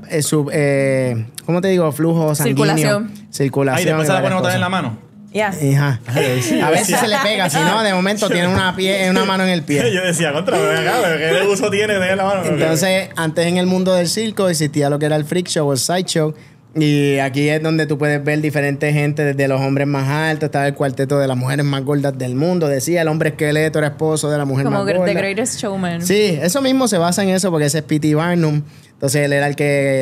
¿cómo te digo? Flujo sanguíneo. Circulación. Ahí después se la ponen otra vez en la mano. Yes. Ajá. A ver si se le pega, si no, de momento tiene una mano en el pie. Yo decía, ¿qué uso tiene de la mano? Entonces, antes en el mundo del circo existía lo que era el freak show o el sideshow. Y aquí es donde tú puedes ver diferentes gente, desde los hombres más altos, estaba el cuarteto de las mujeres más gordas del mundo, decía el hombre esqueleto era esposo de la mujer más gorda. Como The Greatest Showman. Sí, eso mismo se basa en eso, porque ese es P.T. Barnum. Entonces él era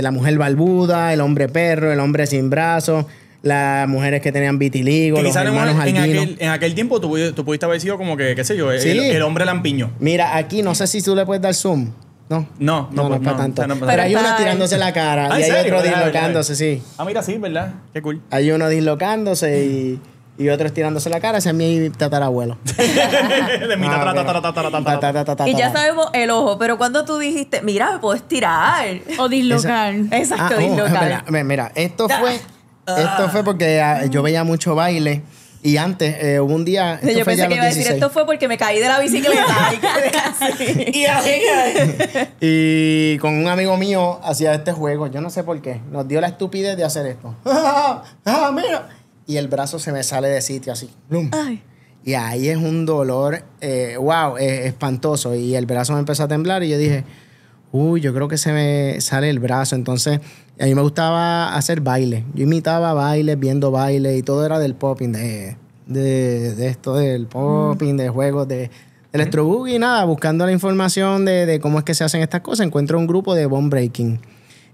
la mujer barbuda, el hombre perro, el hombre sin brazos, las mujeres que tenían vitiligo, que los hermanos albinos. En aquel tiempo tú pudiste haber sido como que, qué sé yo, el hombre lampiño. Mira, aquí no sé si tú le puedes dar zoom. No, para tanto. Pero hay uno tirándose la cara y hay otro dislocándose, sí. Ah, mira, sí, ¿verdad? Qué cool. Hay uno dislocándose y otro tirándose la cara. Ese es mi tatarabuelo. De mi tatarabuelo. Y ya sabemos el ojo, pero cuando tú dijiste, mira, me puedes tirar o dislocar. Exacto, dislocar. Mira, esto fue porque yo veía mucho baile. Y antes, hubo un día... Yo pensé que iba a decir, esto fue porque me caí de la bicicleta. Y con un amigo mío hacía este juego. Yo no sé por qué. Nos dio la estupidez de hacer esto. Mira. Y el brazo se me sale de sitio así. ¡Blum! Ay. Y ahí es un dolor, espantoso. Y el brazo me empezó a temblar y yo dije... yo creo que se me sale el brazo. Entonces, a mí me gustaba hacer baile. Yo imitaba bailes, viendo bailes y todo era del popping, de esto, del popping, de juegos, de electro boogie y nada. Buscando la información de cómo es que se hacen estas cosas, encuentro un grupo de bone breaking.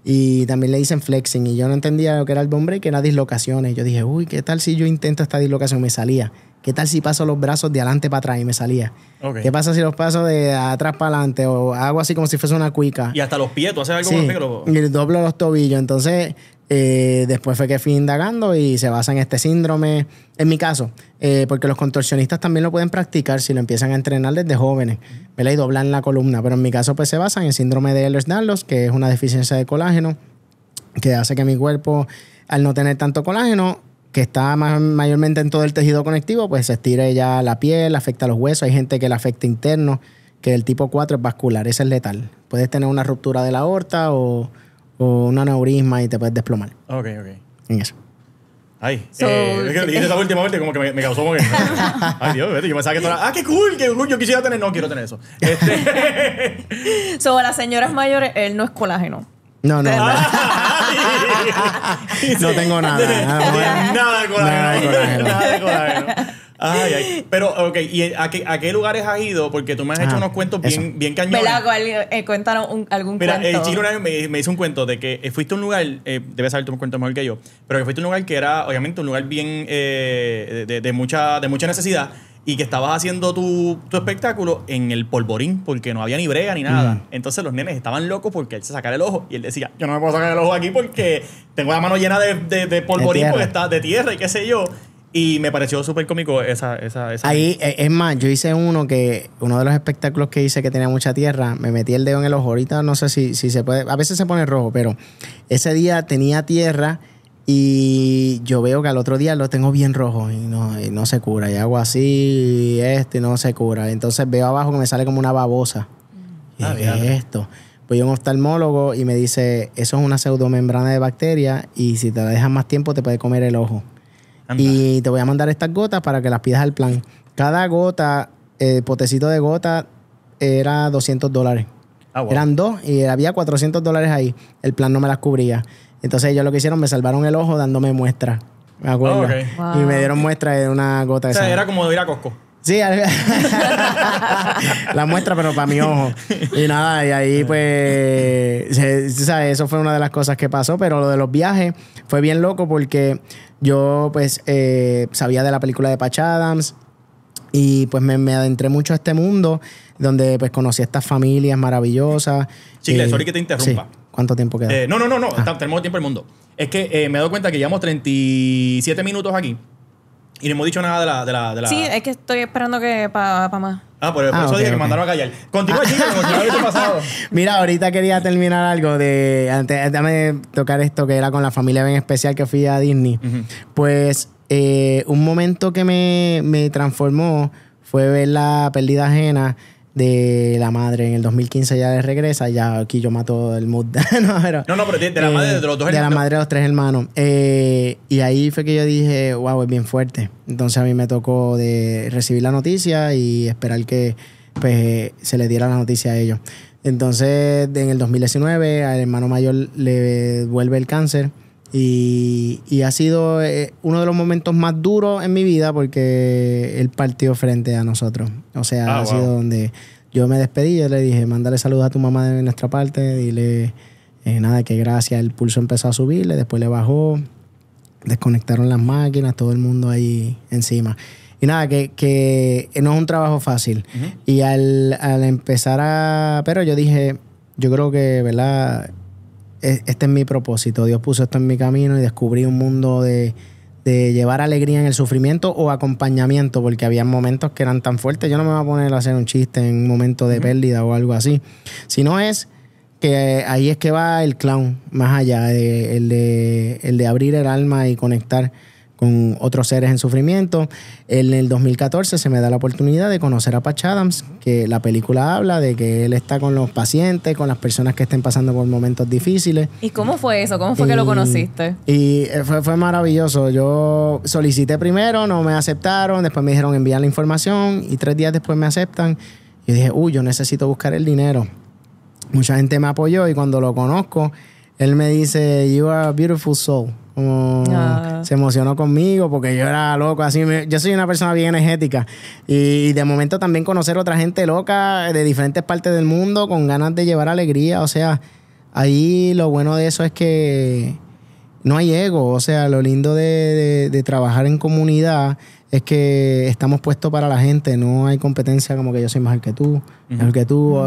Y también le dicen flexing. Y yo no entendía lo que era el bone break, que eran dislocaciones. Yo dije, ¿qué tal si yo intento esta dislocación? Me salía. ¿Qué tal si paso los brazos de adelante para atrás? Y me salía. Okay. ¿Qué pasa si los paso de atrás para adelante? O hago así como si fuese una cuica. Y hasta los pies, ¿tú haces algo con los pies? Y doblo los tobillos. Entonces, después fue que fui indagando y se basa en este síndrome. En mi caso, porque los contorsionistas también lo pueden practicar si lo empiezan a entrenar desde jóvenes, ¿verdad? Y doblan la columna. Pero en mi caso, pues se basa en el síndrome de Ehlers-Danlos, que es una deficiencia de colágeno, que hace que mi cuerpo, al no tener tanto colágeno, que está mayormente en todo el tejido conectivo, pues se estira ya la piel, afecta los huesos. Hay gente que le afecta interno, que el tipo 4 es vascular, ese es letal. Puedes tener una ruptura de la aorta o un aneurisma y te puedes desplomar. Ok, ok. En eso. Ay, so, es que esa última parte como que me causó como que... Ay, Dios, yo pensaba que todo era... ¡Ah, qué cool! ¡Qué cool! Yo quisiera tener... No, quiero tener eso. Sobre las señoras mayores, él no es colágeno. No, no, no. No tengo nada. Nada de colágeno. Ay, ay. Pero, ok, ¿y a qué lugares has ido? Porque tú me has hecho unos cuentos bien cañones. Cuéntanos algún cuento. Mira, el chino una vez me hizo un cuento de que fuiste a un lugar, debes saber tú me cuentas mejor que yo, pero que fuiste a un lugar que era, obviamente, un lugar bien de mucha necesidad y que estabas haciendo tu espectáculo en el polvorín porque no había ni brega ni nada. Entonces los nenes estaban locos porque él se sacara el ojo y él decía, yo no me puedo sacar el ojo aquí porque tengo la mano llena de polvorín porque está de tierra y qué sé yo. Y me pareció súper cómico esa. Ahí, es más, yo hice uno de los espectáculos que hice que tenía mucha tierra, me metí el dedo en el ojo. Ahorita no sé si se puede, a veces se pone rojo, pero ese día tenía tierra y yo veo que al otro día lo tengo bien rojo y no se cura. Y hago así y no se cura. Entonces veo abajo que me sale como una babosa. ¿Qué es esto? Pues yo a un oftalmólogo y me dice, eso es una pseudomembrana de bacteria y si te la dejas más tiempo te puede comer el ojo. Y te voy a mandar estas gotas para que las pidas al plan. Cada gota, el potecito de gota era $200. Ah, wow. Eran dos y había $400 ahí. El plan no me las cubría. Entonces ellos lo que hicieron, me salvaron el ojo dándome muestras. Me acuerdo. Oh, okay. Wow. Y me dieron muestras de una gota. O sea, era como de ir a Costco. Sí, la muestra, pero para mi ojo. Y nada, y ahí pues... ¿sabes? Eso fue una de las cosas que pasó, pero lo de los viajes fue bien loco porque yo pues sabía de la película de Patch Adams y pues me adentré mucho a este mundo donde pues conocí a estas familias maravillosas. Chicle, sorry que te interrumpa. Sí. ¿Cuánto tiempo queda? No. Tenemos tiempo el mundo. Es que me he dado cuenta que llevamos 37 minutos aquí. Y no hemos dicho nada de la... Sí, es que estoy esperando que para más. Ah, por eso dije que me mandaron a callar. Continúa, chico, lo pasado. Mira, ahorita quería terminar algo de... Antes, déjame tocar esto que era con la familia Ben especial que fui a Disney. Uh-huh. Pues un momento que me transformó fue ver la pérdida ajena de la madre. En el 2015 ya les regresa. Ya aquí yo mato el mood. pero de la madre de los dos hermanos. De la madre de los tres hermanos. Y ahí fue que yo dije, wow, es bien fuerte. Entonces a mí me tocó de recibir la noticia y esperar que pues, se le diera la noticia a ellos. Entonces en el 2019 al hermano mayor le vuelve el cáncer. Y ha sido uno de los momentos más duros en mi vida porque él partió frente a nosotros. O sea, sido donde yo me despedí. Yo le dije, mándale saludos a tu mamá de nuestra parte. Dile, nada, que gracias. El pulso empezó a subirle, después le bajó. Desconectaron las máquinas, todo el mundo ahí encima. Y nada, que no es un trabajo fácil. Uh-huh. Y al empezar a... Pero yo dije, yo creo que, ¿verdad? Este es mi propósito. Dios puso esto en mi camino y descubrí un mundo de llevar alegría en el sufrimiento o acompañamiento, porque había momentos que eran tan fuertes. Yo no me voy a poner a hacer un chiste en un momento de pérdida o algo así. Si no es que ahí es que va el clown, más allá de abrir el alma y conectar con otros seres en sufrimiento. En el 2014 se me da la oportunidad de conocer a Patch Adams, que la película habla de que él está con los pacientes, con las personas que estén pasando por momentos difíciles. ¿Y cómo fue eso? ¿Cómo fue que lo conociste? Y fue maravilloso. Yo solicité primero, no me aceptaron, después me dijeron enviar la información y 3 días después me aceptan. Y dije, yo necesito buscar el dinero. Mucha gente me apoyó y cuando lo conozco, él me dice, you are a beautiful soul. Como se emocionó conmigo porque yo era loco. Así yo soy una persona bien energética. Y de momento también conocer otra gente loca de diferentes partes del mundo con ganas de llevar alegría. O sea, ahí lo bueno de eso es que no hay ego. O sea, lo lindo de trabajar en comunidad es que estamos puestos para la gente. No hay competencia como que yo soy mejor que tú, mejor que tú.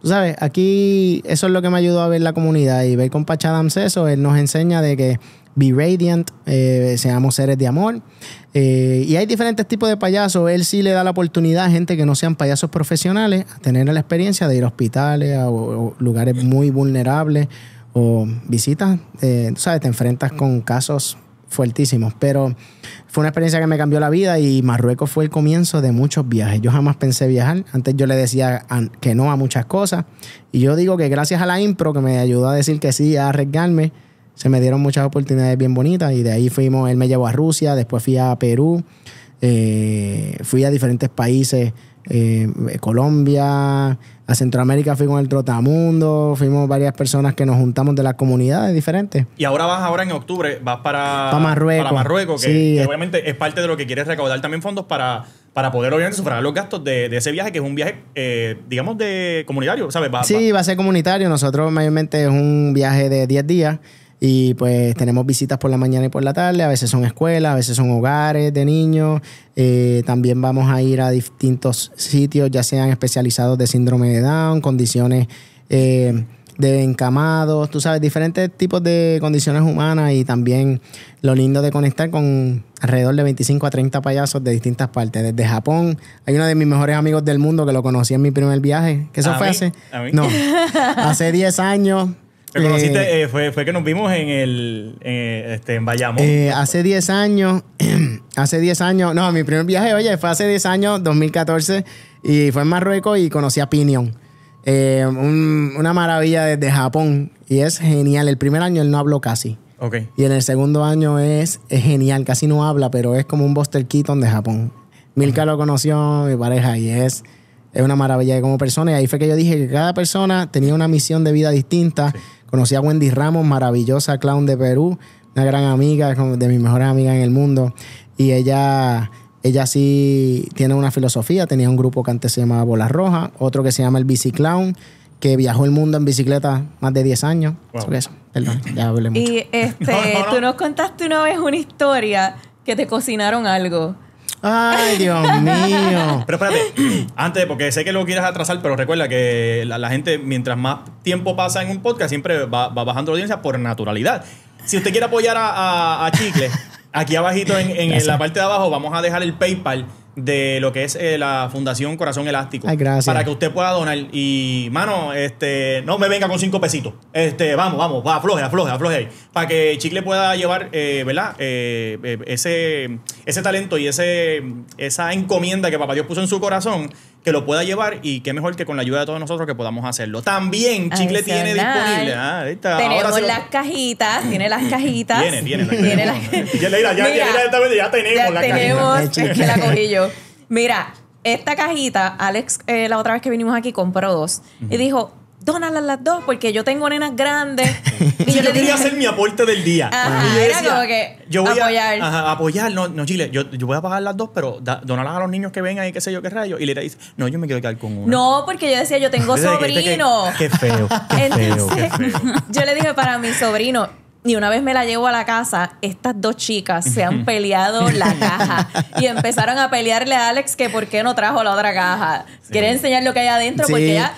Tú sabes, aquí eso es lo que me ayudó a ver la comunidad y ver con Patch Adams eso. Él nos enseña de que be radiant, seamos seres de amor. Y hay diferentes tipos de payasos. Él sí le da la oportunidad a gente que no sean payasos profesionales a tener la experiencia de ir a hospitales o lugares muy vulnerables o visitas. Tú sabes, te enfrentas con casos fuertísimos. Pero fue una experiencia que me cambió la vida y Marruecos fue el comienzo de muchos viajes. Yo jamás pensé viajar. Antes yo le decía que no a muchas cosas. Y yo digo que gracias a la impro, que me ayudó a decir que sí, a arriesgarme, se me dieron muchas oportunidades bien bonitas y de ahí fuimos, él me llevó a Rusia, después fui a Perú, fui a diferentes países, Colombia, a Centroamérica fui con el Trotamundo, fuimos varias personas que nos juntamos de las comunidades diferentes. Y ahora vas, ahora en octubre, vas para Marruecos que obviamente es parte de lo que quieres recaudar también fondos para poder obviamente sufragar los gastos de ese viaje, que es un viaje, digamos, de comunitario, ¿sabes? Va a ser comunitario. Nosotros mayormente es un viaje de 10 días. Y pues tenemos visitas por la mañana y por la tarde. A veces son escuelas, a veces son hogares de niños. También vamos a ir a distintos sitios, ya sean especializados de síndrome de Down, condiciones de encamados, tú sabes, diferentes tipos de condiciones humanas. Y también lo lindo de conectar con alrededor de 25 a 30 payasos de distintas partes. Desde Japón, hay uno de mis mejores amigos del mundo que lo conocí en mi primer viaje. ¿Qué eso fue hace? No, hace 10 años. ¿Te conociste? Fue que nos vimos en Bayamón. Hace 10 años, no, mi primer viaje, oye, fue hace 10 años, 2014, y fue en Marruecos y conocí a Pinion. Una maravilla desde Japón, y es genial. El primer año él no habló casi. Okay. Y en el segundo año es genial, casi no habla, pero es como un Buster Keaton de Japón. Milka lo conoció, mi pareja, y es una maravilla como persona. Y ahí fue que yo dije que cada persona tenía una misión de vida distinta. Sí. Conocí a Wendy Ramos, maravillosa clown de Perú, una gran amiga, de mis mejores amigas en el mundo. Y ella sí tiene una filosofía. Tenía un grupo que antes se llamaba Bola Roja, otro que se llama El Biciclown, que viajó el mundo en bicicleta más de 10 años. Wow. Sobre eso. Perdón, ya hablé mucho. Y no. Tú nos contaste una vez una historia que te cocinaron algo. ¡Ay, Dios mío! Pero espérate, antes, porque sé que lo quieres atrasar, pero recuerda que la gente, mientras más tiempo pasa en un podcast, siempre va bajando la audiencia por naturalidad. Si usted quiere apoyar a Chicle, aquí abajito en la parte de abajo vamos a dejar el PayPal de lo que es la Fundación Corazón Elástico. Ay, gracias. Para que usted pueda donar. Y, mano, no me venga con 5 pesitos. Vamos, va, afloje ahí. Para que Chicle pueda llevar, ¿verdad? Ese talento y esa encomienda que Papá Dios puso en su corazón, que lo pueda llevar, y qué mejor que con la ayuda de todos nosotros que podamos hacerlo. También Chicle tiene disponible. Tenemos las cajitas, tiene las cajitas. Tiene las cajitas. Ya tenemos las cajitas. Es que la cogí yo. Mira, esta cajita, Alex, la otra vez que vinimos aquí compró 2 y dijo, dónalas las 2 porque yo tengo nenas grandes. Y yo quería hacer mi aporte del día. Ajá, y decía, como que yo voy apoyar. Apoyar, no, Chile, yo voy a pagar las 2, pero donarlas a los niños que vengan y qué sé yo qué rayo. Y le dice, no, yo me quiero quedar con una. No, porque yo decía, yo tengo sobrino. Qué feo. Yo le dije, para mi sobrino. Y una vez me la llevo a la casa, estas 2 chicas se han peleado la caja y empezaron a pelearle a Alex que por qué no trajo la otra caja. Sí. Quieren enseñar lo que hay adentro, sí. Porque ya...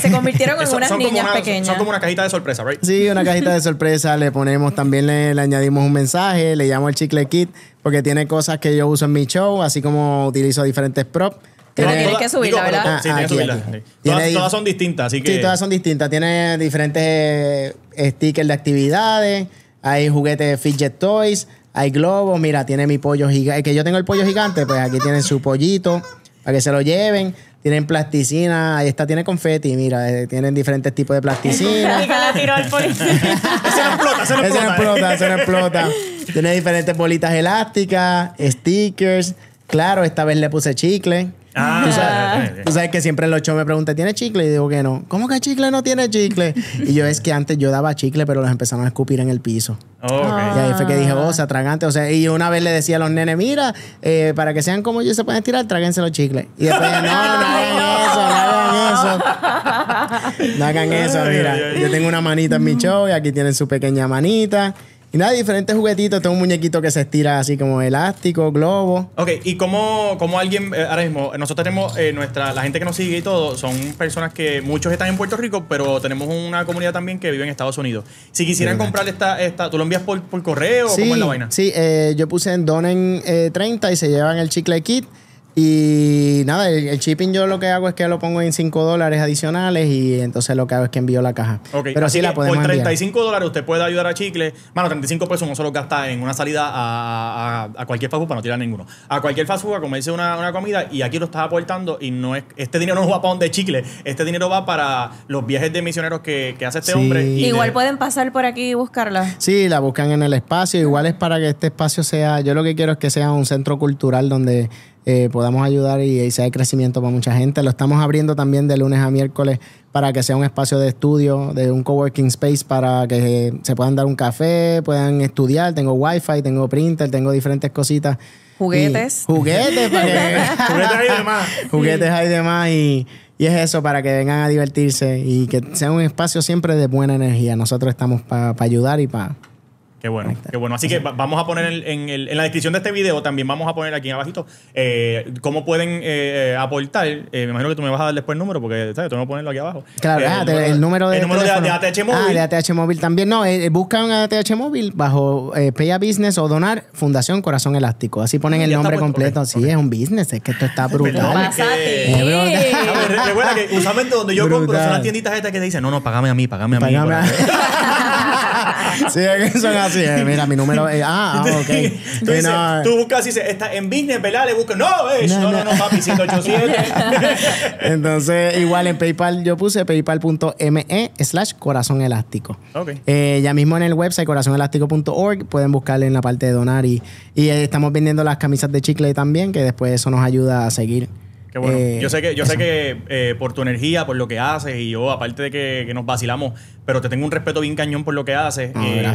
se convirtieron en unas niñas pequeñas. Son como una cajita de sorpresa, ¿right? Sí, una cajita de sorpresa. Le ponemos también, le añadimos un mensaje. Le llamo el Chicle Kit porque tiene cosas que yo uso en mi show, así como utilizo diferentes props. Pero tienes que subirla, ¿verdad? Sí, tienes que subirla. Aquí. Todas son distintas, así que... Sí, todas son distintas. Tiene diferentes stickers de actividades. Hay juguetes fidget toys. Hay globos. Mira, tiene mi pollo gigante. Que yo tengo el pollo gigante, pues aquí tienen su pollito para que se lo lleven. Tienen plasticina, ahí está, tiene confeti, mira, tienen diferentes tipos de plasticina. Ese no explota. Tiene diferentes bolitas elásticas, stickers. Claro, esta vez le puse chicle. Ah, tú sabes que siempre el 8 me pregunta, ¿tiene chicle? Y digo que no. ¿Cómo que chicle no tiene chicle? Y yo, es que antes yo daba chicle, pero los empezaron a escupir en el piso. Okay. Y ahí fue que dije, oh, se atragante. O sea, y una vez le decía a los nenes, mira, para que sean como yo se pueden estirar, tráguense los chicles. Y después dije, no hagan eso, mira. Yo tengo una manita en mi show y aquí tienen su pequeña manita. Y nada, diferentes juguetitos. Tengo un muñequito que se estira así como elástico, globo. Ok, y como alguien, ahora mismo, nosotros tenemos la gente que nos sigue y todo, son personas que muchos están en Puerto Rico, pero tenemos una comunidad también que vive en Estados Unidos. Si quisieran comprar esta, ¿tú lo envías por correo? Sí, ¿cómo es la vaina? Sí, yo puse en Donen 30 y se llevan el chicle kit. Y nada, el shipping yo lo que hago es que lo pongo en $5 adicionales y entonces lo que hago es que envío la caja. Okay, pero sí la podemos por $35 usted puede ayudar a Chicle. Mano, $35 no se lo gasta en una salida a cualquier fast food, para no tirar ninguno. A cualquier fast food a comerse una comida, y aquí lo estás aportando y no es, este dinero no va para donde Chicle. Este dinero va para los viajes de misioneros que hace este hombre. Y igual pueden pasar por aquí y buscarla. Sí, la buscan en el espacio. Igual es para que este espacio sea, yo lo que quiero es que sea un centro cultural donde podamos ayudar y sea de crecimiento para mucha gente. Lo estamos abriendo también de lunes a miércoles para que sea un espacio de estudio, de un coworking space, para que se puedan dar un café, puedan estudiar. Tengo wifi, tengo printer, tengo diferentes cositas. Juguetes. Y juguetes. Juguetes hay de más. Juguetes hay de más y es eso, para que vengan a divertirse y que sea un espacio siempre de buena energía. Nosotros estamos para ayudar y para... Qué bueno, qué bueno. Así que vamos a poner en la descripción de este video, también vamos a poner aquí abajito cómo pueden aportar. Me imagino que tú me vas a dar después el número, porque ¿sabes? Tú me vas a ponerlo aquí abajo. Claro, el número de ATH Móvil. Ah, de ATH Móvil también. No, buscan ATH Móvil bajo Pay a Business o Donar Fundación Corazón Elástico. Así ponen el nombre completo. Okay, sí, okay. Es un business. Es que esto está brutal. Recuerda que usualmente donde yo compro son las tienditas estas que te dicen, no, págame a mí. Sí, que son así. Mira, mi número es... ok. Entonces, tú buscas y dices, está en business, ¿verdad? Le buscas. No, papi, 187. Entonces, igual en PayPal yo puse paypal.me/corazonelástico. Okay. Ya mismo en el website corazonelástico.org pueden buscarle en la parte de donar y estamos vendiendo las camisas de chicle también, que después eso nos ayuda a seguir. Qué bueno. Yo sé que por tu energía, por lo que haces, y yo, aparte de que nos vacilamos, pero te tengo un respeto bien cañón por lo que haces.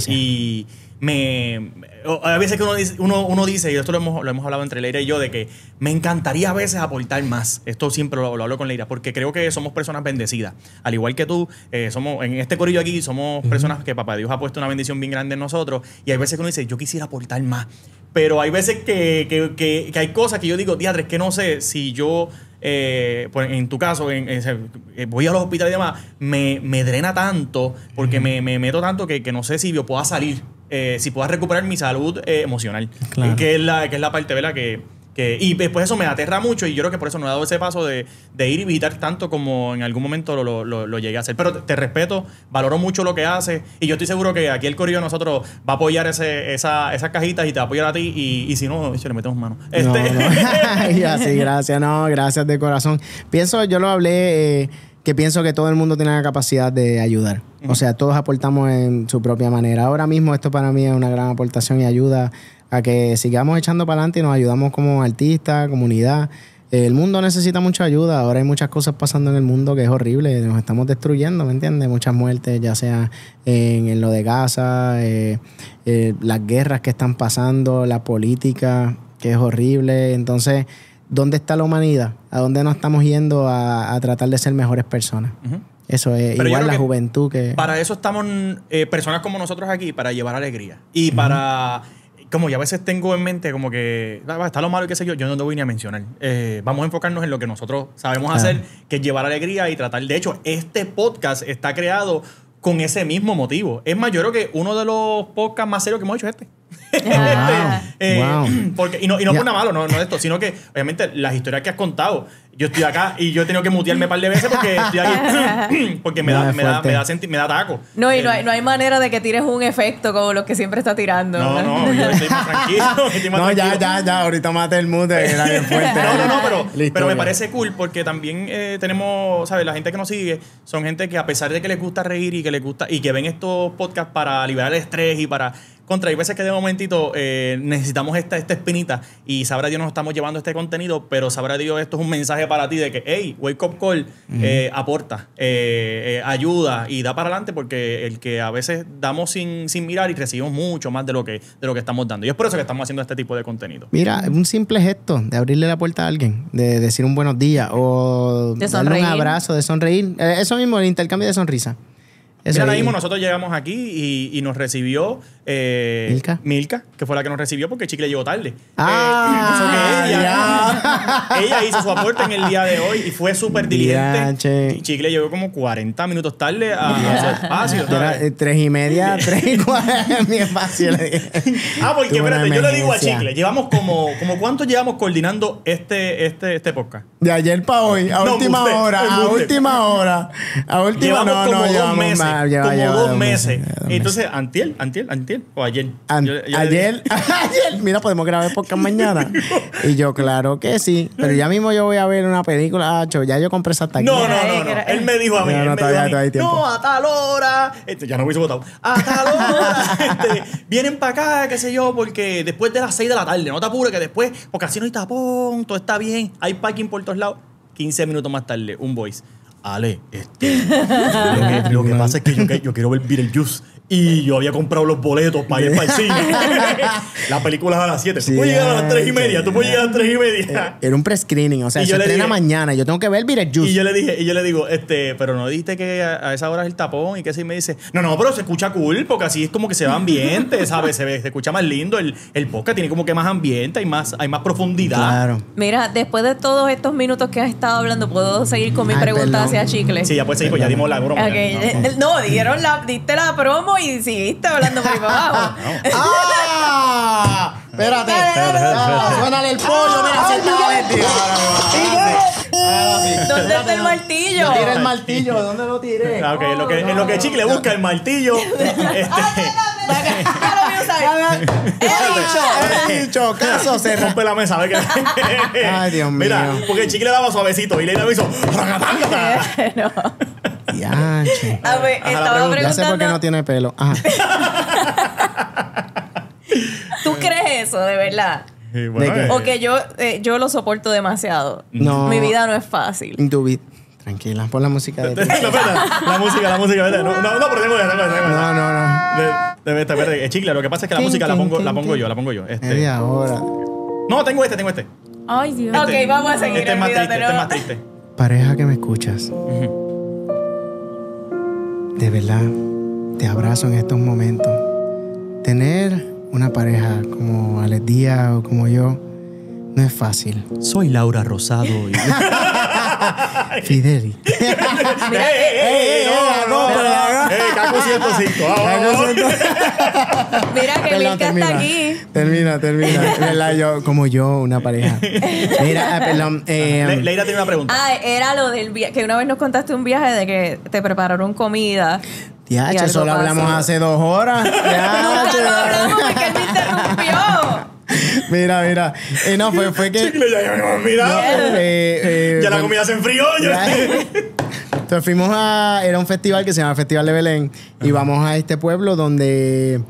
Y a veces que uno dice, y esto lo hemos hablado entre Leyra y yo, de que me encantaría a veces aportar más. Esto siempre lo hablo con Leyra, porque creo que somos personas bendecidas. Al igual que tú, en este corillo aquí, somos personas que papá Dios ha puesto una bendición bien grande en nosotros. Y hay veces que uno dice, yo quisiera aportar más. Pero hay veces que hay cosas que yo digo, diadre, es que no sé si yo, pues en tu caso, voy a los hospitales y demás, me drena tanto, porque me meto tanto que no sé si yo pueda salir, si pueda recuperar mi salud emocional, claro. que es la parte, ¿verdad? Y después eso me aterra mucho, y yo creo que por eso no he dado ese paso de ir y visitar tanto como en algún momento lo llegué a hacer. Pero te respeto, valoro mucho lo que haces, y yo estoy seguro que aquí el corillo de nosotros va a apoyar esas cajitas y te va a apoyar a ti, y si no, le metemos mano. No. Y así, gracias, gracias de corazón. Yo lo hablé, que pienso que todo el mundo tiene la capacidad de ayudar. O sea, todos aportamos en su propia manera. Ahora mismo esto para mí es una gran aportación y ayuda a que sigamos echando para adelante y nos ayudamos como artistas, comunidad. El mundo necesita mucha ayuda. Ahora hay muchas cosas pasando en el mundo que es horrible. Nos estamos destruyendo, ¿me entiendes? Muchas muertes, ya sea en lo de Gaza, las guerras que están pasando, la política, que es horrible. Entonces, ¿dónde está la humanidad? ¿A dónde nos estamos yendo a tratar de ser mejores personas? Eso es, pero igual la juventud que... Para eso estamos personas como nosotros aquí, para llevar alegría. Y para... Como ya a veces tengo en mente como que está lo malo y qué sé yo, yo no te voy ni a mencionar. Vamos a enfocarnos en lo que nosotros sabemos hacer, que es llevar alegría y tratar. De hecho, este podcast está creado con ese mismo motivo. Es más, yo creo que uno de los podcasts más serios que hemos hecho es este. Porque, y no por nada malo, no esto, sino que obviamente las historias que has contado, yo estoy acá y yo he tenido que mutearme un par de veces porque estoy aquí porque me da taco. No hay manera de que tires un efecto como los que siempre está tirando. No, yo estoy más tranquilo. Ya, ahorita mate el mood, era bien fuerte. Pero me parece cool porque también tenemos, ¿sabes? La gente que nos sigue son gente que, a pesar de que les gusta reír y que ven estos podcasts para liberar el estrés y para... Contra, hay veces que de momentito necesitamos esta espinita y sabrá Dios nos estamos llevando este contenido, pero sabrá Dios esto es un mensaje para ti de que, hey, Wake Up Call, aporta, ayuda y da para adelante, porque el que a veces damos sin mirar y recibimos mucho más de lo que estamos dando. Y es por eso que estamos haciendo este tipo de contenido. Mira, un simple gesto de abrirle la puerta a alguien, de decir un buenos días o de darle un abrazo, de sonreír. Eso mismo, el intercambio de sonrisa. Mira, ahora mismo nosotros llegamos aquí y nos recibió Milka, que fue la que nos recibió porque Chicle llegó tarde. Ella hizo su aporte en el día de hoy y fue súper diligente. Chicle llegó como 40 minutos tarde a su espacio. Era 3:30, 3:40 en mi espacio. Porque espérate, yo le digo a Chicle, llevamos como ¿cuánto llevamos coordinando este podcast? De ayer para hoy, a última hora. Llevamos como dos meses. Entonces, antier o ayer. Ayer. Mira, podemos grabar podcast mañana. Y yo, claro que sí. Pero ya mismo yo voy a ver una película. Ya yo compré esa taquilla. No. Él me dijo a mí. No, a tal hora. Ya no hubiese votado. A tal hora. Vienen para acá, qué sé yo, porque después de las 6 de la tarde. No te apures que después, porque así no hay tapón, todo está bien. Hay parking por todos lados. 15 minutos más tarde, un voice. Ale, lo que pasa es que yo quiero ver Girellys y yo había comprado los boletos para ir para el cine. La película es a las 7. Tú puedes llegar a las 3:30. Era un pre-screening. O sea, se estrena mañana. Yo tengo que ver Girellys. Y yo le digo, pero no dijiste que a esa hora es el tapón. Y que así me dice, no, pero se escucha cool, porque así es como que se va ambiente, ¿sabes? Se escucha más lindo. El podcast tiene como que más ambiente, hay más profundidad. Claro. Mira, después de todos estos minutos que has estado hablando, ¿puedo seguir con mi pregunta hacia Chicle? Sí, ya puedes seguir, pues ya dimos la broma. Okay. Diste la promo y seguiste hablando por ahí para abajo. Espérate. Suénale el pollo, mira, ¿dónde está el martillo? Tira el martillo, ¿dónde lo tiré? En lo que Chicle busca el martillo. He dicho, caso se rompe la mesa. Ay, Dios mío. Mira, porque Chicle daba suavecito y Leyra hizo. No. A ver, estaba preguntando. Ya sé por qué no tiene pelo. ¿Tú crees eso, de verdad? Sí, bueno, o que yo lo soporto demasiado. No. Mi vida no es fácil. Tranquila, pon la música de ti. La música, ¿verdad? No, pero tengo No. Chicle, lo que pasa es que la música la pongo yo. Media hora. No, tengo este. Ay, Dios. Ok, vamos a seguir. Este es más triste. Pareja que me escuchas. De verdad, te abrazo en estos momentos. Tener una pareja como Alex Díaz o como yo no es fácil. Soy Laura Rosado y... Fideli. Caco 105. Mira que Milka está aquí. Termina. Como yo, una pareja. Mira, perdón. Leyra tiene una pregunta. Era lo del viaje. Que una vez nos contaste un viaje de que te prepararon comida. Tía, solo hablamos hace 2 horas. No hablamos porque él me interrumpió. Mira. No, fue que... Chicle, ya la comida se enfrió. Entonces fuimos era un festival que se llama Festival de Belén. Y vamos a este pueblo donde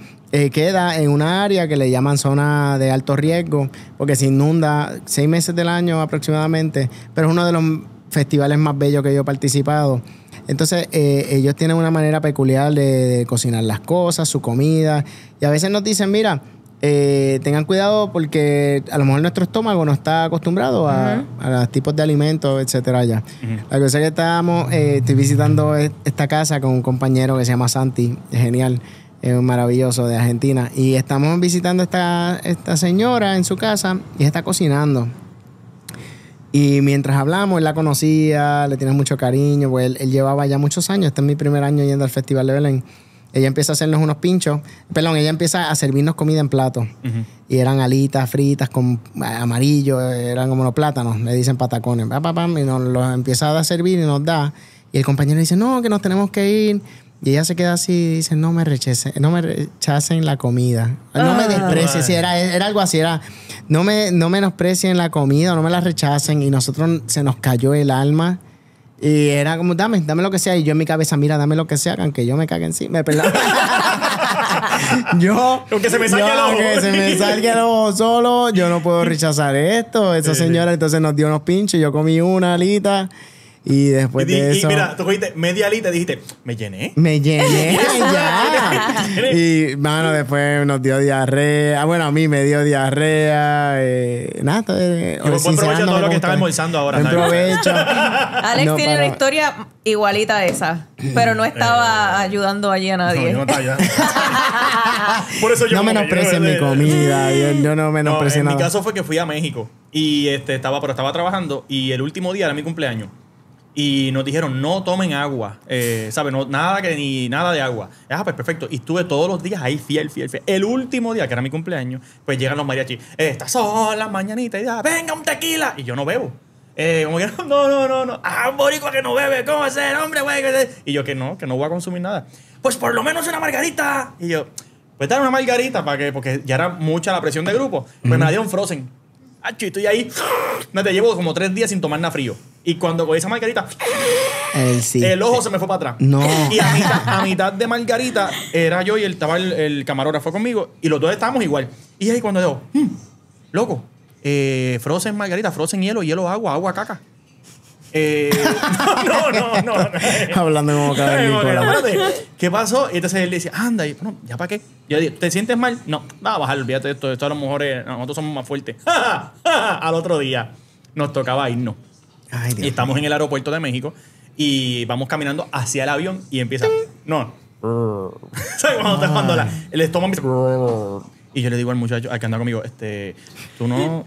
queda en una área que le llaman zona de alto riesgo, porque se inunda 6 meses del año aproximadamente. Pero es uno de los festivales más bellos que yo he participado. Entonces, ellos tienen una manera peculiar de cocinar las cosas, su comida. Y a veces nos dicen, mira... tengan cuidado porque a lo mejor nuestro estómago no está acostumbrado a los tipos de alimentos, etcétera. La cosa que estoy visitando esta casa con un compañero que se llama Santi, es genial, es maravilloso, de Argentina, y estamos visitando esta señora en su casa y está cocinando. Y mientras hablamos, él la conocía, le tiene mucho cariño, pues él llevaba ya muchos años. Este es mi primer año yendo al Festival de Belén. Ella empieza a hacernos unos pinchos. Perdón, ella empieza a servirnos comida en platos. Y eran alitas fritas con amarillo, eran como los plátanos, le dicen patacones. Y nos los empieza a servir y nos da. Y el compañero dice, no, que nos tenemos que ir. Y ella se queda así y dice, no me rechacen la comida. No me desprecien. Sí, era algo así, era no menosprecien la comida, no me la rechacen. Y nosotros se nos cayó el alma. Y era como, dame lo que sea. Y yo en mi cabeza, mira, dame lo que sea, aunque yo me cague encima. Perdón. Yo, que se me salga el ojo solo, yo no puedo rechazar esto. Esa señora entonces nos dio unos pinchos, yo comí una alita. Y después de eso... Y mira, tú cogiste media alita y dijiste, ¿me llené? Me llené, ya. Y, mano, después nos dio diarrea. Bueno, a mí me dio diarrea. Nada, voy a aprovechar todo lo que estaba almorzando ahora. Alex tiene una historia igualita a esa, pero no estaba ayudando allí a nadie. No, yo no estaba ayudando. Por eso yo no menosprecien mi comida. Yo no menosprecié nada. En mi caso fue que fui a México. Y estaba trabajando. Y el último día era mi cumpleaños. Y nos dijeron, no tomen agua, ¿sabes? No, nada de agua. Ah, pues perfecto. Y estuve todos los días ahí fiel. El último día, que era mi cumpleaños, pues llegan los mariachis. Estas son las mañanitas. Y ya, venga un tequila. Y yo no bebo. Como que no. Ah, un boricua que no bebe. ¿Cómo es el hombre, güey? Y yo que no voy a consumir nada. Pues por lo menos una margarita. Y yo, pues dale una margarita, ¿para qué? Porque ya era mucha la presión de grupo. Pues me la dieron frozen. Ah, estoy ahí. No, te llevo como 3 días sin tomar nada frío. Y cuando cogí esa margarita, el ojo se me fue para atrás. No. Y a mitad de margarita era yo y estaba el camarógrafo conmigo. Y los dos estábamos igual. Y ahí cuando digo, loco, frozen margarita, frozen hielo, hielo agua, caca. No. Hablando como cada vez. ¿Qué pasó? Y entonces él dice, anda, y bueno, ¿ya para qué? Yo digo, ¿te sientes mal? No, va a bajar, olvídate de esto. Esto a lo mejor nosotros somos más fuertes. Al otro día nos tocaba irnos. Ay, y estamos en el aeropuerto de México y vamos caminando hacia el avión y empieza... No. ¿Sabes? Cuando el estómago empieza... Y yo le digo al muchacho, al que anda conmigo, tú no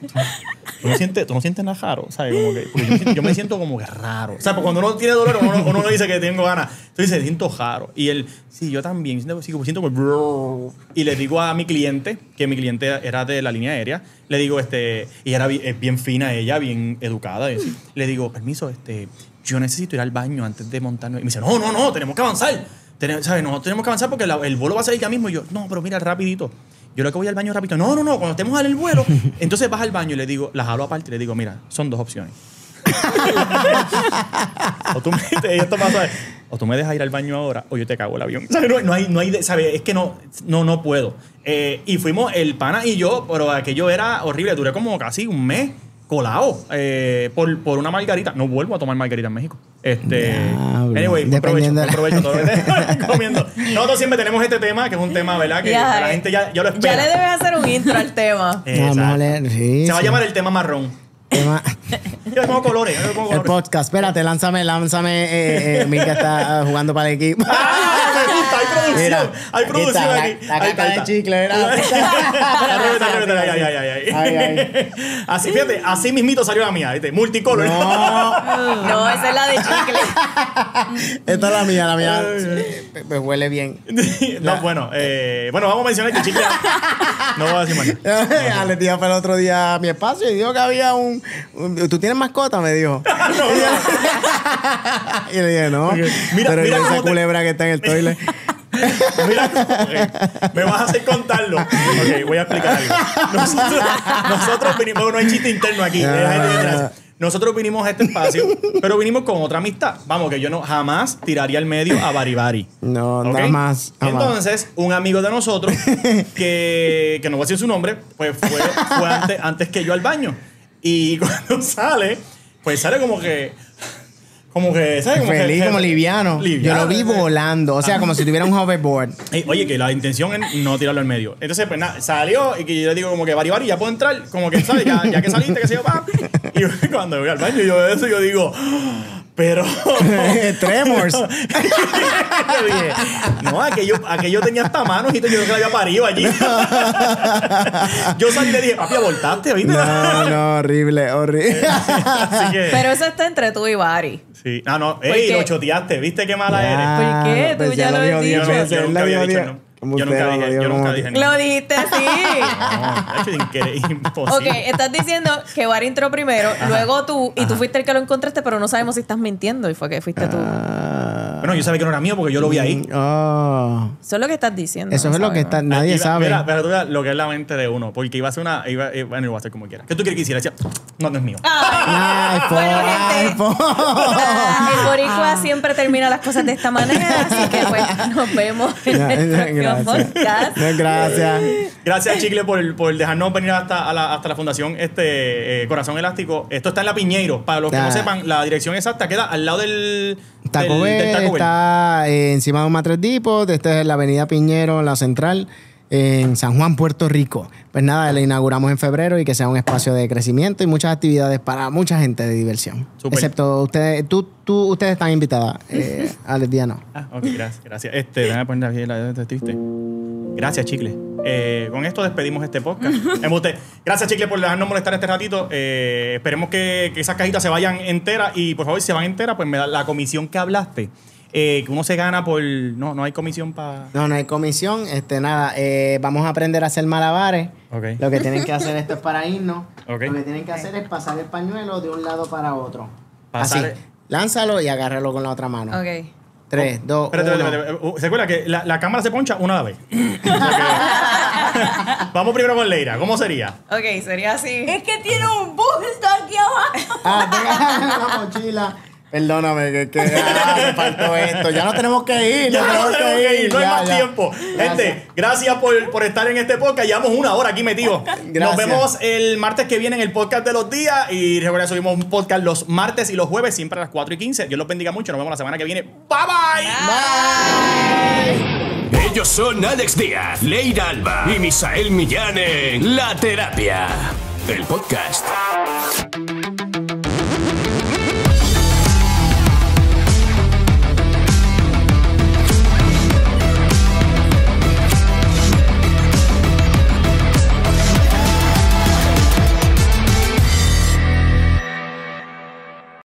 sientes nada raro, ¿sabes? Como que, yo me siento como que raro. O sea, cuando uno tiene dolor, uno le dice que tengo ganas. Entonces dice, siento raro. Y él, sí, yo también. Siento como... Y le digo a mi cliente, que mi cliente era de la línea aérea, le digo, y era bien fina ella, bien educada. Le digo, permiso, yo necesito ir al baño antes de montarnos. Y me dice, no, tenemos que avanzar. ¿Sabes? No, tenemos que avanzar porque el vuelo va a salir ya mismo. Y yo, no, pero mira, rapidito. Yo lo que voy al baño rapidito. No, cuando estemos en el vuelo, entonces vas al baño y le digo, la jalo aparte y le digo, mira, son 2 opciones. O tú me dejas ir al baño ahora o yo te cago el avión. ¿Sabes? No hay, ¿sabes? Es que no puedo. Y fuimos el pana y yo, pero aquello era horrible. Duré como casi un mes colado por una margarita. No vuelvo a tomar margarita en México. Anyway, buen provecho todo lo que te recomiendo. Nosotros siempre tenemos este tema, que es un tema, ¿verdad? Que la gente ya lo espera. Ya le debes hacer un intro al tema. Se va a llamar el tema marrón. Yo tengo colores. El podcast. Espérate, lánzame. Mica está jugando para el equipo. Hay producción está, aquí. La caja de chicle. Así, fíjate, así mismito salió la mía. ¿Viste? Multicolor. No, esa es la de chicle. Esta es la mía. Me huele bien. Bueno, vamos a mencionar que chicle. No voy a decir mal. Le dije para el otro día a mi espacio y dijo que había un... ¿Tú tienes mascota? Me dijo. Y le dije, no. Pero esa culebra que está en el toilet. Mira, okay. Me vas a hacer contarlo. Ok, voy a explicar algo. Nosotros vinimos, no hay chiste interno aquí. Nosotros vinimos a este espacio, pero vinimos con otra amistad. Vamos, que yo no jamás tiraría al medio a Baribari. No, ¿okay? Jamás. Entonces, un amigo de nosotros, que no voy a decir su nombre, pues fue antes que yo al baño. Y cuando sale, pues sale como que... ¿sabes? Como feliz, como liviano. Yo lo vi volando. O sea, como si tuviera un hoverboard. Oye, que la intención es no tirarlo al medio. Entonces, pues nada, salió y que yo le digo como que Baribari, ya puedo entrar. Como que, ¿sabes? Ya que saliste, que se yo, pa. Y cuando voy al baño yo veo eso, yo digo... Pero... Tremors. No, aquello tenía hasta manos y yo creo que la había parido allí. Yo salí y le dije, papi, abortaste, ¿viste? No, horrible. Pero eso está entre tú y Bari. Sí. Ah, no. Ey, lo choteaste. ¿Viste qué mala eres? ¿Por qué? Tú ya lo habías dicho. Yo nunca había dicho, ¿no? Yo nunca dije nada. Lo dijiste, sí. No, imposible. Ok, estás diciendo que Bari entró primero, luego tú, y tú fuiste el que lo encontraste, pero no sabemos si estás mintiendo y fue que fuiste tú. Bueno, yo sabía que no era mío porque yo lo vi ahí. Eso es lo que estás diciendo. Eso es lo que está, nadie sabe. Mira, mira lo que es la mente de uno. Porque iba a hacer una... bueno, lo voy a hacer como quiera. ¿Qué tú quieres que hiciera? Decía, no, no es mío. El boricua siempre termina las cosas de esta manera. Así que pues nos vemos en el próximo podcast. Gracias. Gracias, Chicle, por dejarnos venir hasta la Fundación Corazón Elástico. Esto está en la Piñeiro. Para los que no sepan, la dirección exacta queda al lado del... Taco Bell, está encima de un Mattress Depot. Esta es la avenida Piñero, la central, en San Juan, Puerto Rico. Pues nada, la inauguramos en febrero y que sea un espacio de crecimiento y muchas actividades para mucha gente de diversión. Super. Excepto ustedes, ustedes están invitadas, Alex Díaz no. Ah, ok, gracias. Déjame poner aquí la triste. Gracias, Chicle. Con esto despedimos este podcast. Gracias, Chicle, por dejarnos molestar este ratito. Esperemos que esas cajitas se vayan enteras. Y por favor, si se van enteras, pues me da la comisión que hablaste. Que uno se gana por... No hay comisión para... No hay comisión. Nada, vamos a aprender a hacer malabares. Okay. Lo que tienen que hacer esto es para irnos. Okay. Lo que tienen que hacer es pasar el pañuelo de un lado para otro. Pasar... Así. Lánzalo y agárralo con la otra mano. Ok. 3, 2, 1. ¿Se acuerda que la cámara se poncha una a la vez? Vamos primero con Leyra. ¿Cómo sería? Ok, sería así. Es que tiene un busto aquí abajo. La mochila. Perdóname, me faltó esto. Ya no tenemos que ir. No hay más tiempo. Gente, gracias por estar en este podcast. Llevamos una hora aquí metidos. Nos vemos el martes que viene en el podcast de los días. Y recuerda, subimos un podcast los martes y los jueves, siempre a las 4 y 15. Dios los bendiga mucho. Nos vemos la semana que viene. Bye, bye. Bye. Ellos son Alex Díaz, Leyra Alba y Misael Millán en La Terapia, el podcast.